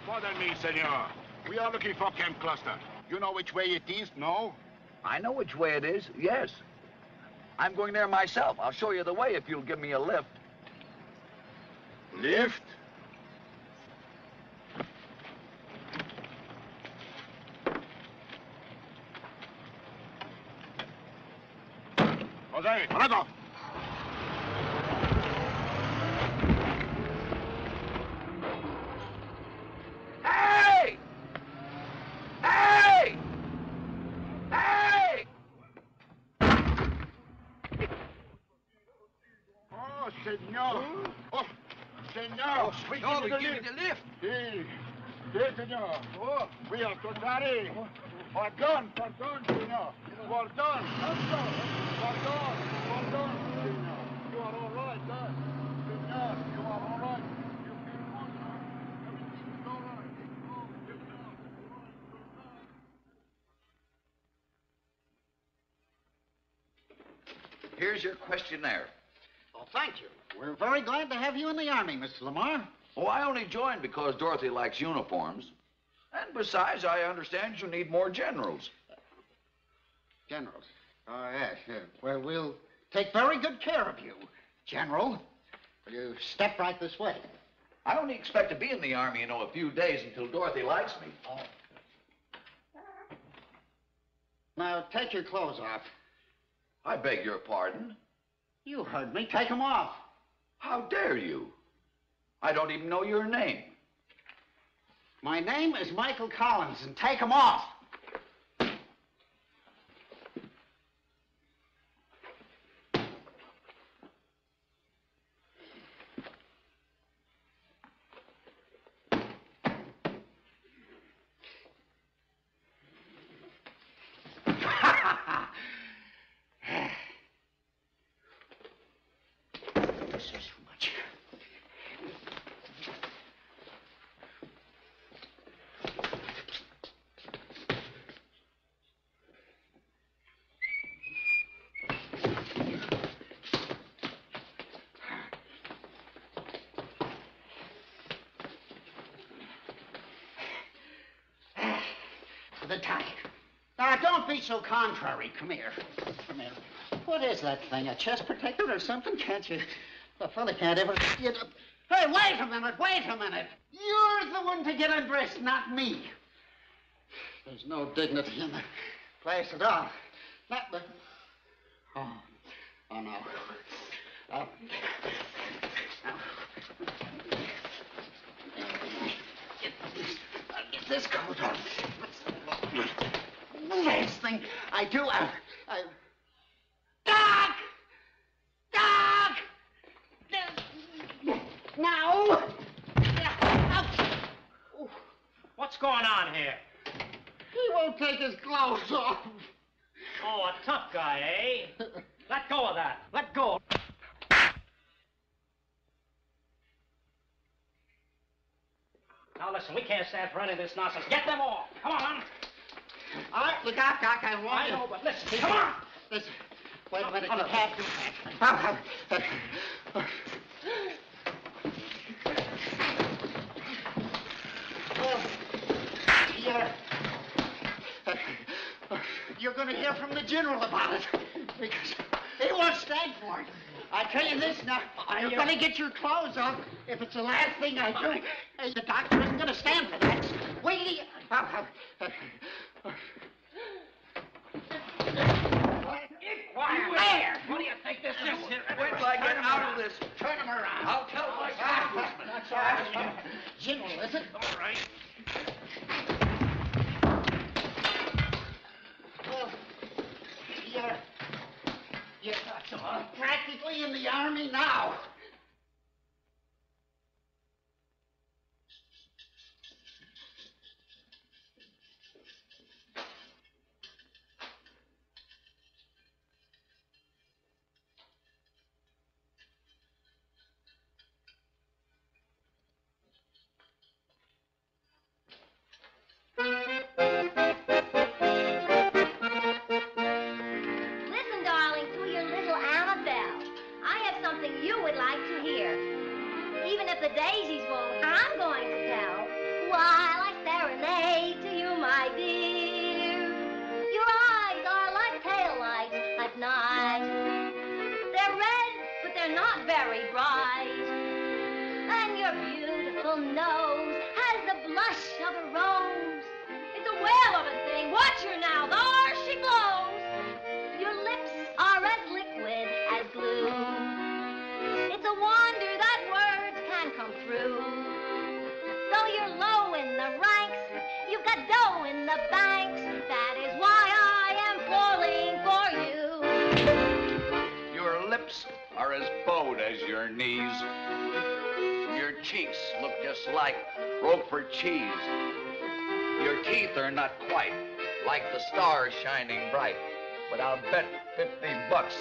Pardon me, senor. We are looking for Camp Cluster. You know which way it is, no? I know which way it is, yes. I'm going there myself. I'll show you the way if you'll give me a lift. Lift? Jose, Renato! Hey! Hey! Hey! Oh, senor. Oh, senor. Oh, sweet. Oh, we give you the lift. Yes, yes, senor. Oh, we are contrary. Pardon, pardon, senor. Pardon, pardon. Pardon, pardon, senor. You are all right, eh? Senor, you are all right. You feel good, huh? Everything's all right. Oh, you're down. All right, you're down. Here's your questionnaire. Well, thank you. We're very glad to have you in the Army, Mister Lamar. Oh, I only joined because Dorothy likes uniforms. And besides, I understand you need more generals. Generals? Oh, yes, yes. Well, we'll take very good care of you, General. Will you step right this way? I only expect to be in the Army, you know, a few days until Dorothy likes me. Oh. Now, take your clothes off. I beg your pardon? You heard me. Take them off. How dare you? I don't even know your name. My name is Michael Collins, and take them off. Now, don't be so contrary. Come here. Come here. What is that thing? A chest protector or something? Can't you? The fella can't ever get up. Hey, wait a minute. Wait a minute. You're the one to get undressed, not me. There's no dignity in the place at all. Not the. Oh. Oh, no. Oh. Get this coat on. Last thing I do, I... I... Doc! Doc! Now! What's going on here? He won't take his gloves off. Oh, a tough guy, eh? Let go of that. Let go. Now, listen, we can't stand for any of this nonsense. Get them all. Come on. All right, look out, Doc. I want you. I know, but listen. Come on. Listen. Wait a minute. You can't do that. You're going to hear from the general about it, because he won't stand for it. I tell you this now. You're going to get your clothes off if it's the last thing I do. The doctor isn't going to stand for that. Wait. Why? What do you think this is? Wait till I get out of this. Turn him around. I'll tell my congressman. That's all right. Gentle, is it? All right. Well, you're, you're practically in the army now.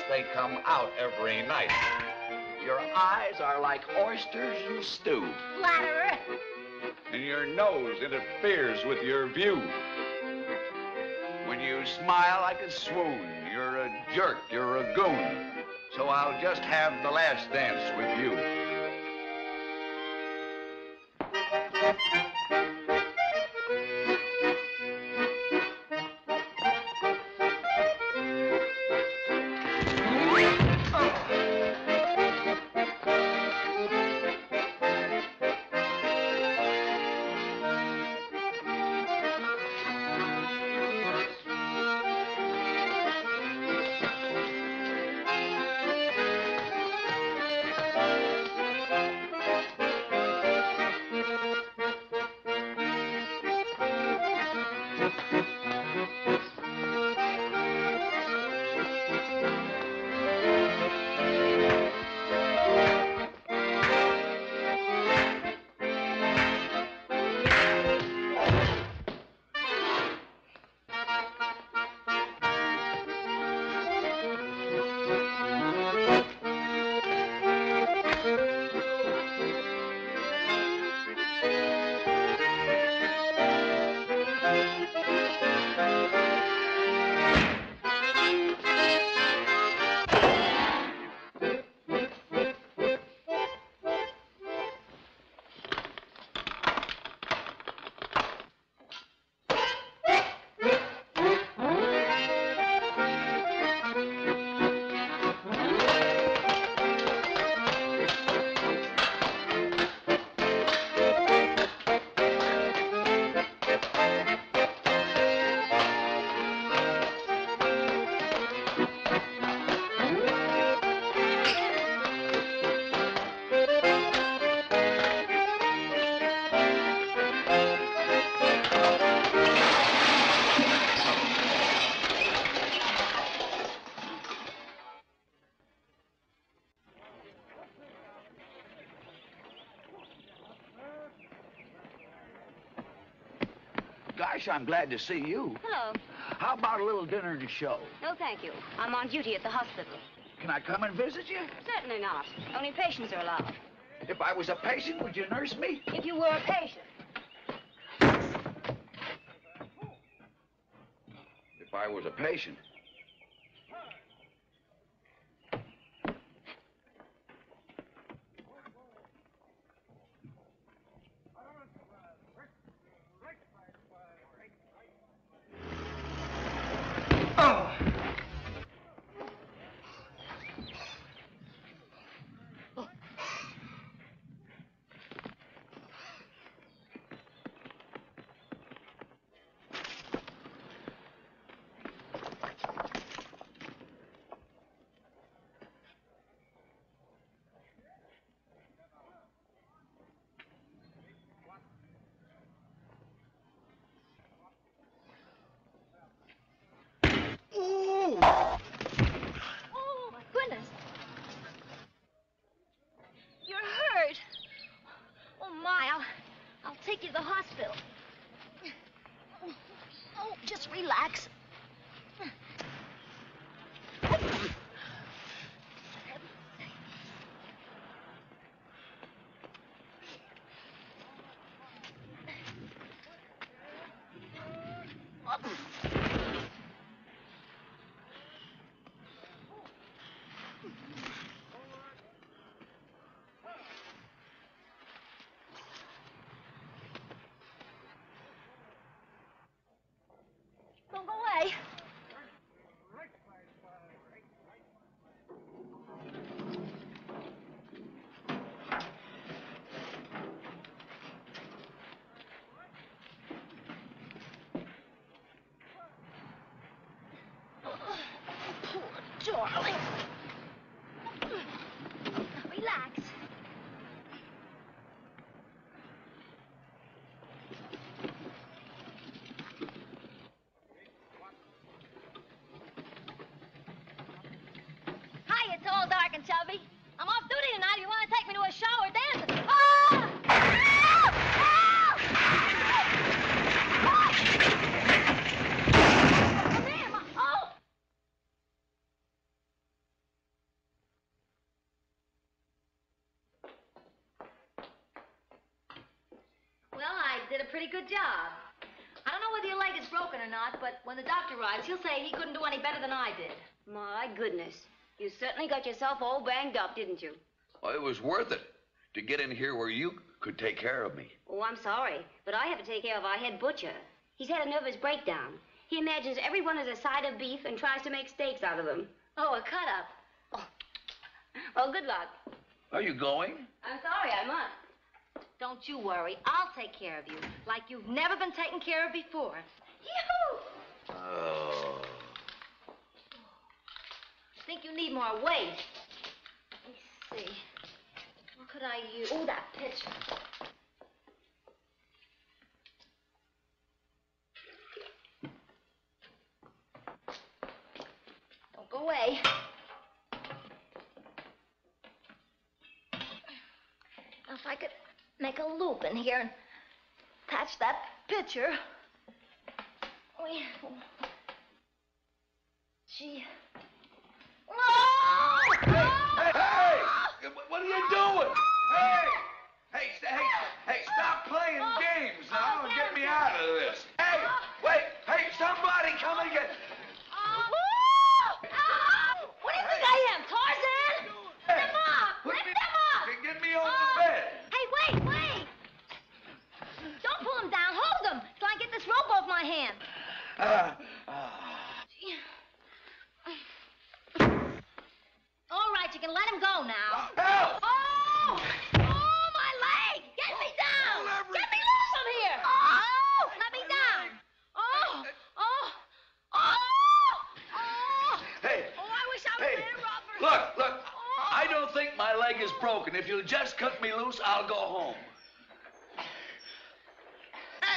They come out every night. Your eyes are like oysters in stew. Flatterer. And your nose interferes with your view. When you smile, I could swoon. You're a jerk, you're a goon. So I'll just have the last dance with you. I'm glad to see you. Hello. How about a little dinner and a show? No, thank you. I'm on duty at the hospital. Can I come and visit you? Certainly not. Only patients are allowed. If I was a patient, would you nurse me? If you were a patient. If I was a patient. I'll take you to the hospital. Oh, just relax. Darling. Relax. Hi, it's all dark and chubby. I'm off duty tonight. If you want to take me to a show or dance. Oh! Help! Help! Help! Help! Pretty good job. I don't know whether your leg is broken or not, but when the doctor arrives, he'll say he couldn't do any better than I did. My goodness. You certainly got yourself all banged up, didn't you? Oh, it was worth it to get in here where you could take care of me. Oh, I'm sorry, but I have to take care of our head butcher. He's had a nervous breakdown. He imagines everyone is a side of beef and tries to make steaks out of them. Oh, a cut-up. Oh. Well, good luck. Are you going? I'm sorry, I must. Don't you worry. I'll take care of you, like you've never been taken care of before. Yoo-hoo! Oh. I think you need more weight. Let me see. What could I use? Oh, that picture. Don't go away. Now, if I could... make a loop in here and attach that picture. We... Gee. Oh! Hey, hey, hey! What are you doing? Hey! Hey, st hey, hey, stop playing oh, games now oh, and get me out of this. Hey, wait, hey, somebody come and get... hand. Uh, uh. All right, you can let him go now. Uh, help! Oh! Oh, my leg! Get me down! Get me loose from here! Oh! Let me down! Oh! Oh! Oh! Oh! Hey! Oh, I wish I was hey. there, Robert. Look, look. Oh. I don't think my leg is broken. If you'll just cut me loose, I'll go home.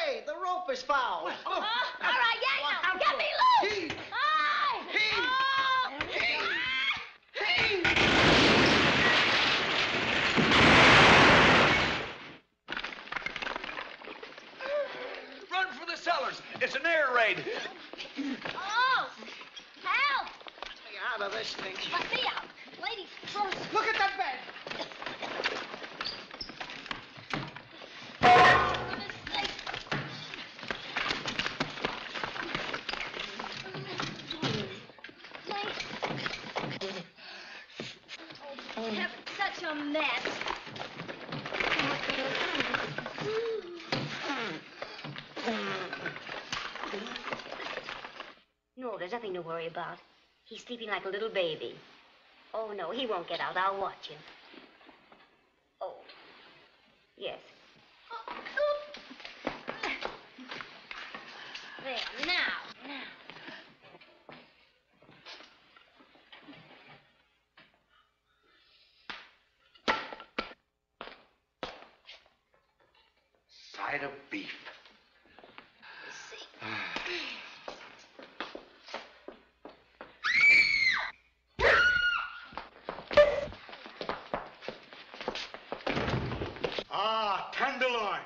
Hey, the rope is foul. Oh, all right, yeah, yeah. Get me loose. Hi. Oh. Hey. Hey. Run for the cellars. It's an air raid. Oh, help. Get me out of this thing. Let me out. Ladies first. Look at that bed. Such a mess. No, there's nothing to worry about. He's sleeping like a little baby. Oh, no, he won't get out. I'll watch him. Oh, yes. There, now, now. Of beef. Ah, tenderloin.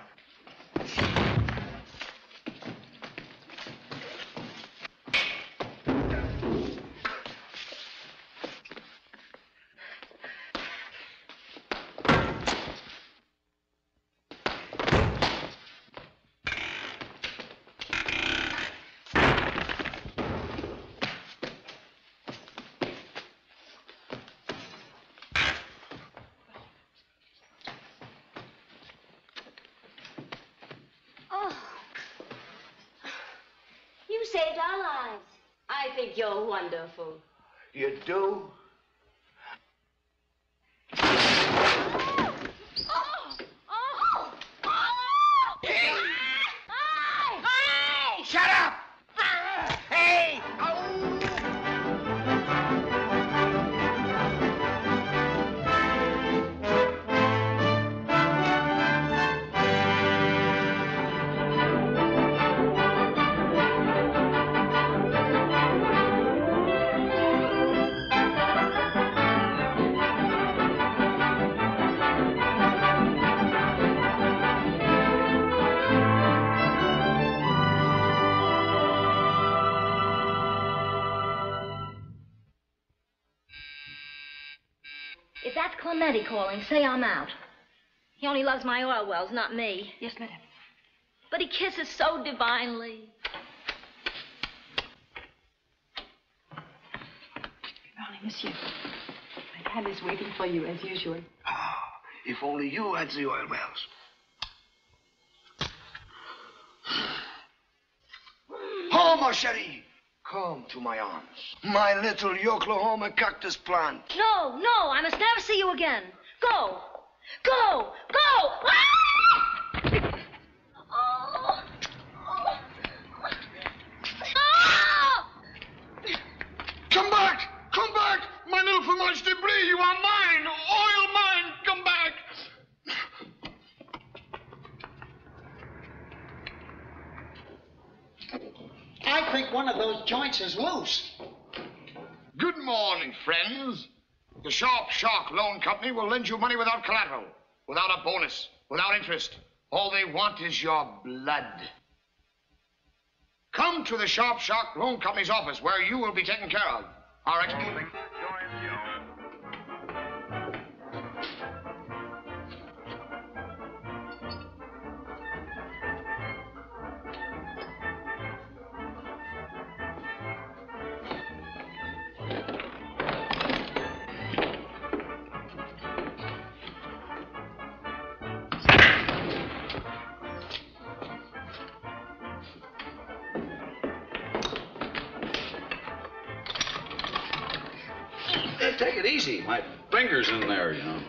Oh. You saved our lives. I think you're wonderful. You do? Clemente calling. Say I'm out. He only loves my oil wells, not me. Yes, madam. But he kisses so divinely. Good morning, monsieur. My cab is waiting for you, as usual. Oh, if only you had the oil wells. Home, ma chérie. Come to my arms, my little Oklahoma cactus plant. No, no, I must never see you again. Go, go, go! Ah! Oh. Oh. Ah! Come back, come back, my little fromage de brie, you are mine, oil mine, come back. I think one of those joints is loose. Good morning, friends. The Sharp Shark Loan Company will lend you money without collateral, without a bonus, without interest. All they want is your blood. Come to the Sharp Shark Loan Company's office where you will be taken care of. Our expert. Take it easy. My finger's in there, you know.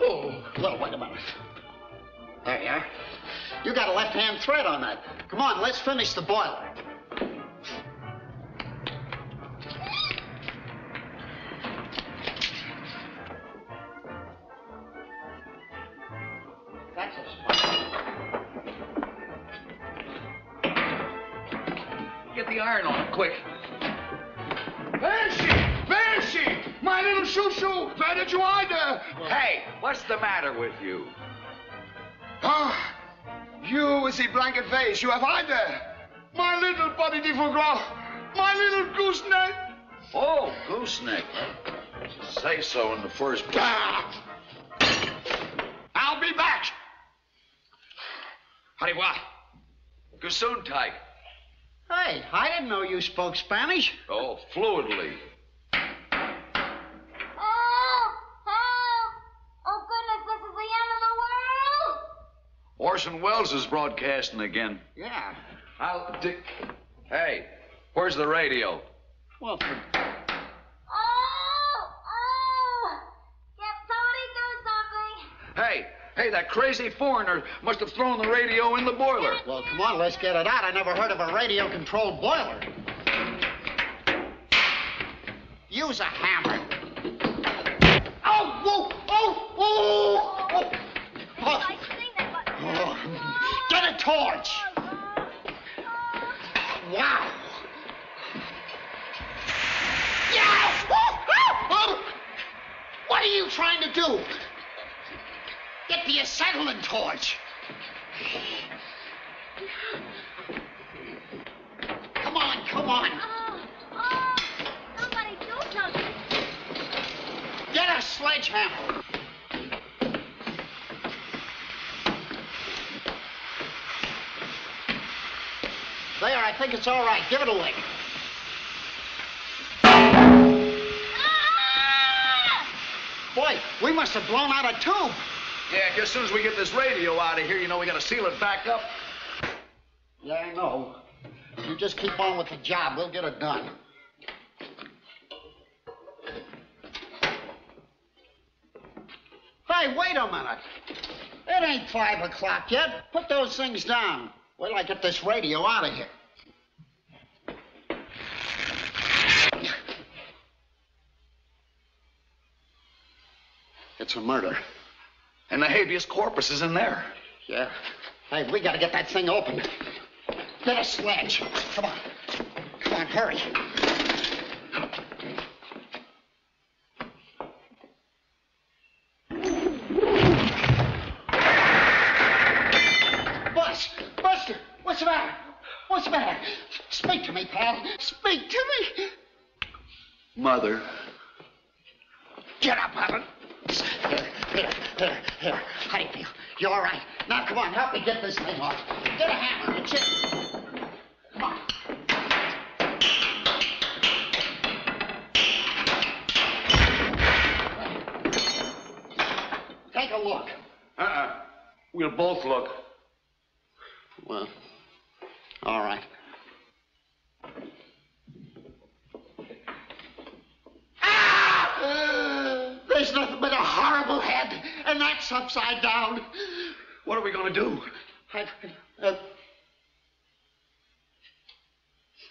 Oh, well, wait a minute. There you are. You got a left-hand thread on that. Come on, let's finish the boiler. Quick. Bessie! Bessie! My little shoo-shoo! Where did you hide her? Hey, what's the matter with you? Ah, you is the blanket vase. You have hide her. My little body de foie gras. My little gooseneck. Oh, gooseneck. Say so in the first place. Ah. I'll be back. Arriva. Gesundheit. Hey, I didn't know you spoke Spanish. Oh, fluently. Oh, oh, oh goodness, this is the end of the world. Orson Welles is broadcasting again. Yeah. I'll do... Hey, where's the radio? Well, for... Oh, oh, get Tony, do something. Hey. Hey, that crazy foreigner must have thrown the radio in the boiler. Well, come on, let's get it out. I never heard of a radio-controlled boiler. Use a hammer. Oh, whoa, oh, oh, oh. Oh. Oh. Get a torch. Wow. Yeah. What are you trying to do? Get the acetylene torch. Come on, come on. Oh, oh, somebody do something. Get a sledgehammer. There, I think it's all right. Give it a lick. Ah! Boy, we must have blown out a tube. Yeah, just as soon as we get this radio out of here, you know, we got to seal it back up. Yeah, I know. You just keep on with the job. We'll get it done. Hey, wait a minute. It ain't five o'clock yet. Put those things down. Wait till I get this radio out of here. It's a murder. And the habeas corpus is in there. Yeah. Hey, we gotta get that thing open. Get a sledge. Come on. Come on, hurry. Bus! Buster! What's the matter? What's the matter? Speak to me, pal. Speak to me. Mother. Get up, Helen. Here, here, here. How do you feel? You all right? Now, come on, help me get this thing off. Get a hammer. It's it. Come on. Take a look. Uh-uh. We'll both look. Well, all right. There's nothing but a horrible head, and that's upside down. What are we going to do? I, uh...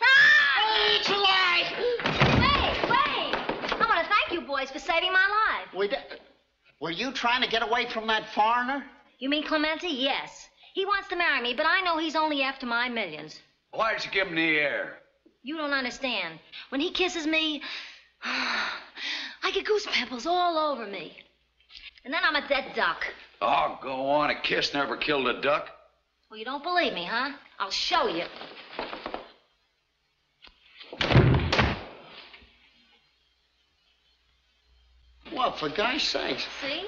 ah! It's alive! Wait, wait! I want to thank you boys for saving my life. We did. Were you trying to get away from that foreigner? You mean Clemente? Yes. He wants to marry me, but I know he's only after my millions. Why did you give him the air? You don't understand. When he kisses me... I get goose pimples all over me. And then I'm a dead duck. Oh, go on. A kiss never killed a duck. Well, you don't believe me, huh? I'll show you. Well, for God's sake. See?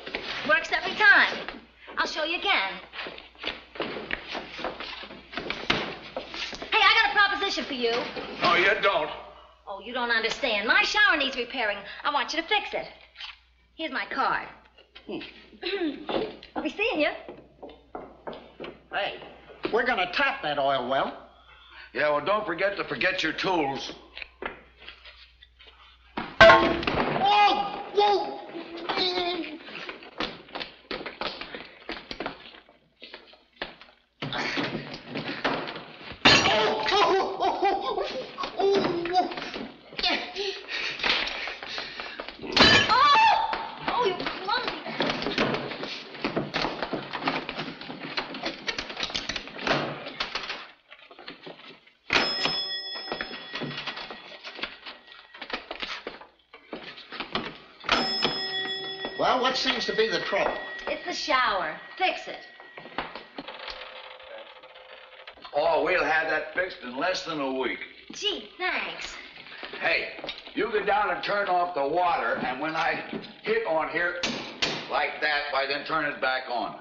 Works every time. I'll show you again. Hey, I got a proposition for you. Oh, you don't. Oh, you don't understand. My shower needs repairing. I want you to fix it. Here's my card. Hmm. I'll be seeing you. Hey, we're gonna tap that oil well. Yeah, well, don't forget to forget your tools. Oh! Whoa! What seems to be the trouble? It's the shower. Fix it. Oh, we'll have that fixed in less than a week. Gee, thanks. Hey, you go down and turn off the water, and when I hit on here like that, why then turn it back on.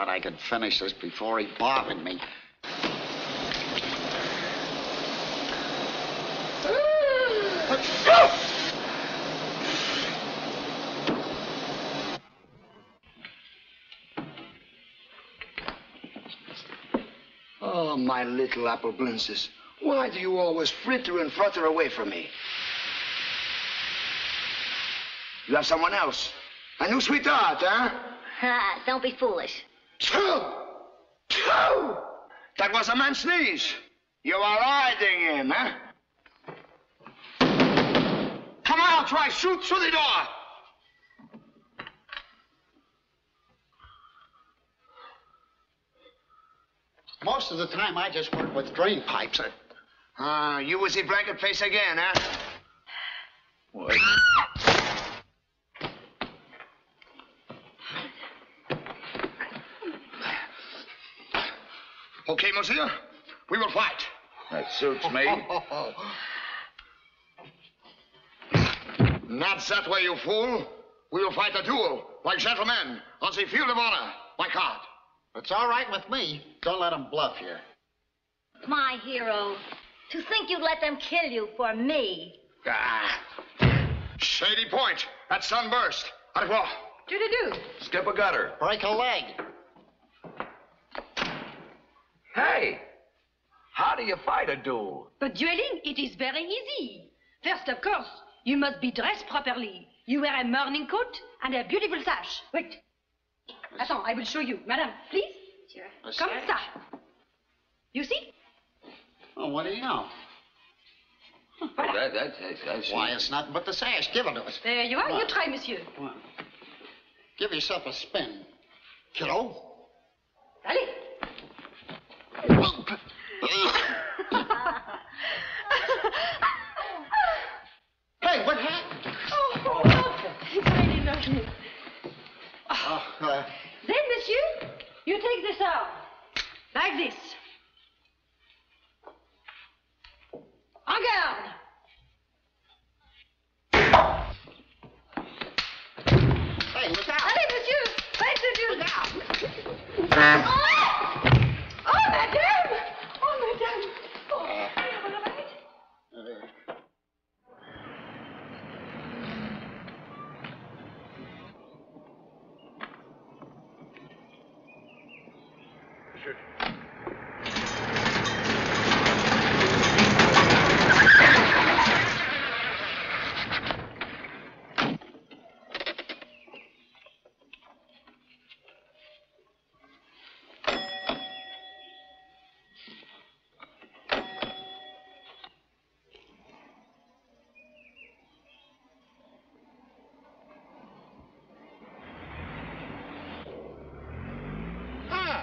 I could finish this before he bothered me. Oh, my little Appleblunsis. Why do you always fritter and flutter away from me? You have someone else. A new sweetheart, huh? Don't be foolish. Two! Two! That was a man's sneeze. You are riding him, huh? Come on, try, shoot through the door! Most of the time, I just work with drain pipes. Ah, uh, you was the blanket face again, huh? What? Okay, monsieur, we will fight. That suits me. Not that way, you fool. We will fight a duel, like gentlemen, on the field of honor, like God. It's all right with me. Don't let them bluff you. My hero, to think you'd let them kill you for me. Ah. Shady Point, that sunburst. Out of what? Do-do-do. Skip a gutter. Break a leg. Hey, how do you fight a duel? But dueling, it is very easy. First, of course, you must be dressed properly. You wear a morning coat and a beautiful sash. Wait. Attends, I will show you. Madame, please. Sure. Comme okay. Ça. You see? Oh, what do you know? Huh. Voilà. That, that, that, Why, it's nothing but the sash. Give it to us. There you are. Come you on. Try, monsieur. Come on. Give yourself a spin. Kiddo. Allez. Hey, what happened? Oh, oh. He's really loving me. Oh, uh. Then, monsieur, you take this out. Like this. En garde. Hey, look out. Allez, monsieur. Wait, monsieur. Look out. Oh! Oh, madame. Oh, madame. Oh, all right. Uh -huh.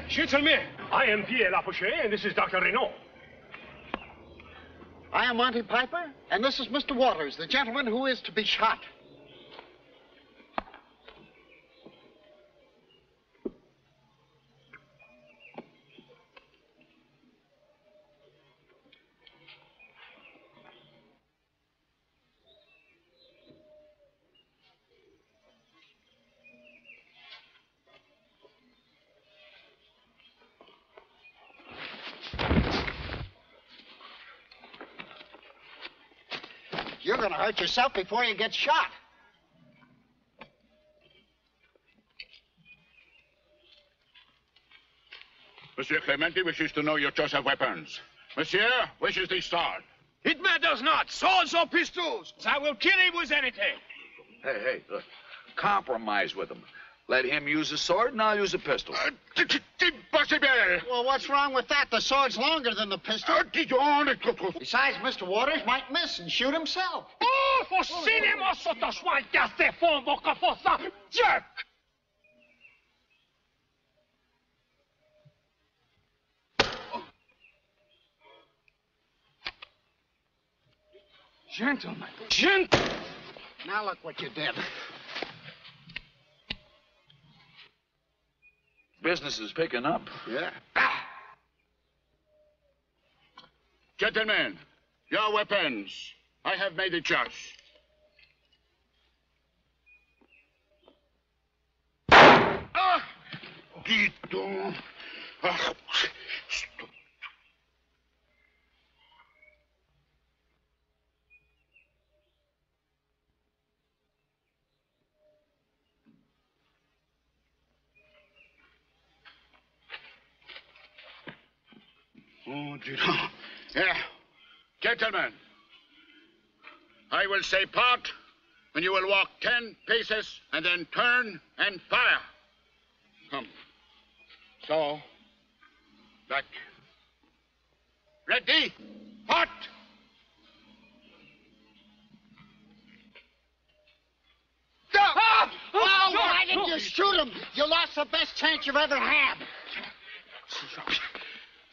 Gentlemen, I am Pierre Lapouchet, and this is Doctor Reno. I am Monty Piper, and this is Mister Waters, the gentleman who is to be shot. You're going to hurt yourself before you get shot. Monsieur Clementi wishes to know your choice of weapons. Monsieur wishes this sword. It matters not. Swords or pistols. I will kill him with anything. Hey, hey, look. Compromise with him. Let him use a sword and I'll use a pistol. Impossible. Well, what's wrong with that? The sword's longer than the pistol. Besides, Mister Waters might miss and shoot himself. Oh, for cinema, sotto squadra, Stefan, bocca fossa, jerk! Gentlemen, gentlemen. Now look what you did. Business is picking up. Yeah. Ah. Gentlemen, your weapons. I have made a choice. Ah! Guido. Ah. Oh, dear. Yeah. Gentlemen, I will say part, and you will walk ten paces, and then turn and fire. Come. So, back. Ready? Part! Ah! Oh, oh, why didn't you shoot him? You lost the best chance you've ever had.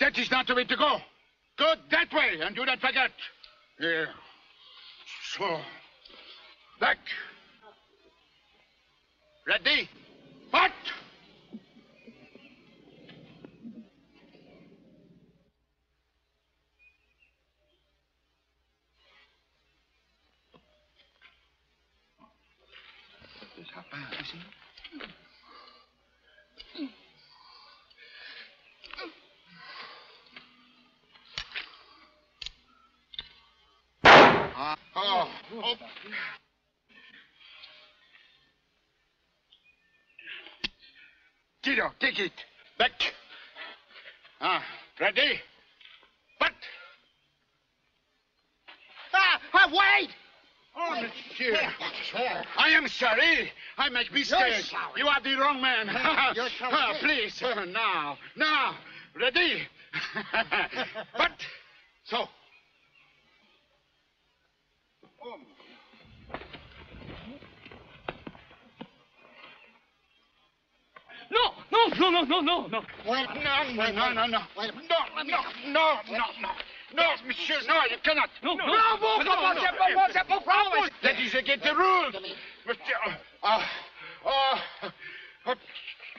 That is not the way to go. Good, that way, and do not forget. Here. So. Back. Ready? What? Oh, oh. Tito, take it. Back. Ah, ready? But. Ah, ah, wait! Oh, monsieur. I am sorry. I make mistakes. You are the wrong man. You're sorry. Oh, please, oh, now, now. Ready? But. So. No, no, no, no, no, no, no. Well, no, no, no, no, no, no, no, no, no, no. No, monsieur, no, you cannot. No, no, no, no, no, no, no. That is against the rules. Monsieur, oh, oh,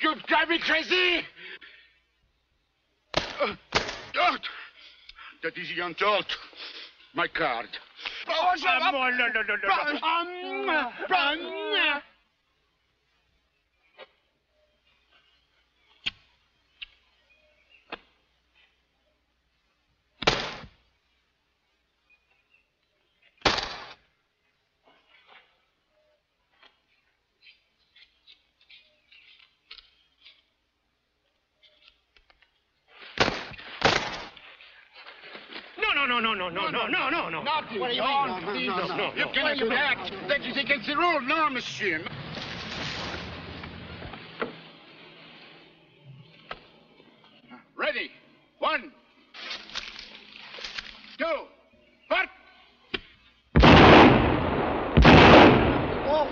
you drive me crazy. That is the insult. My card. Oh, no, no, no, no. No, no, no, no, no, no, no, no. Not you. No, no, no. You cannot do that. That is against the rule. No, monsieur. Ready. One. Two. Part. Oh.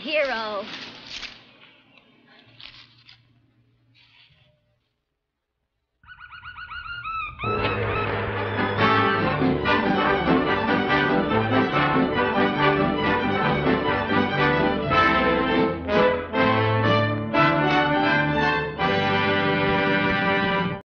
Hero.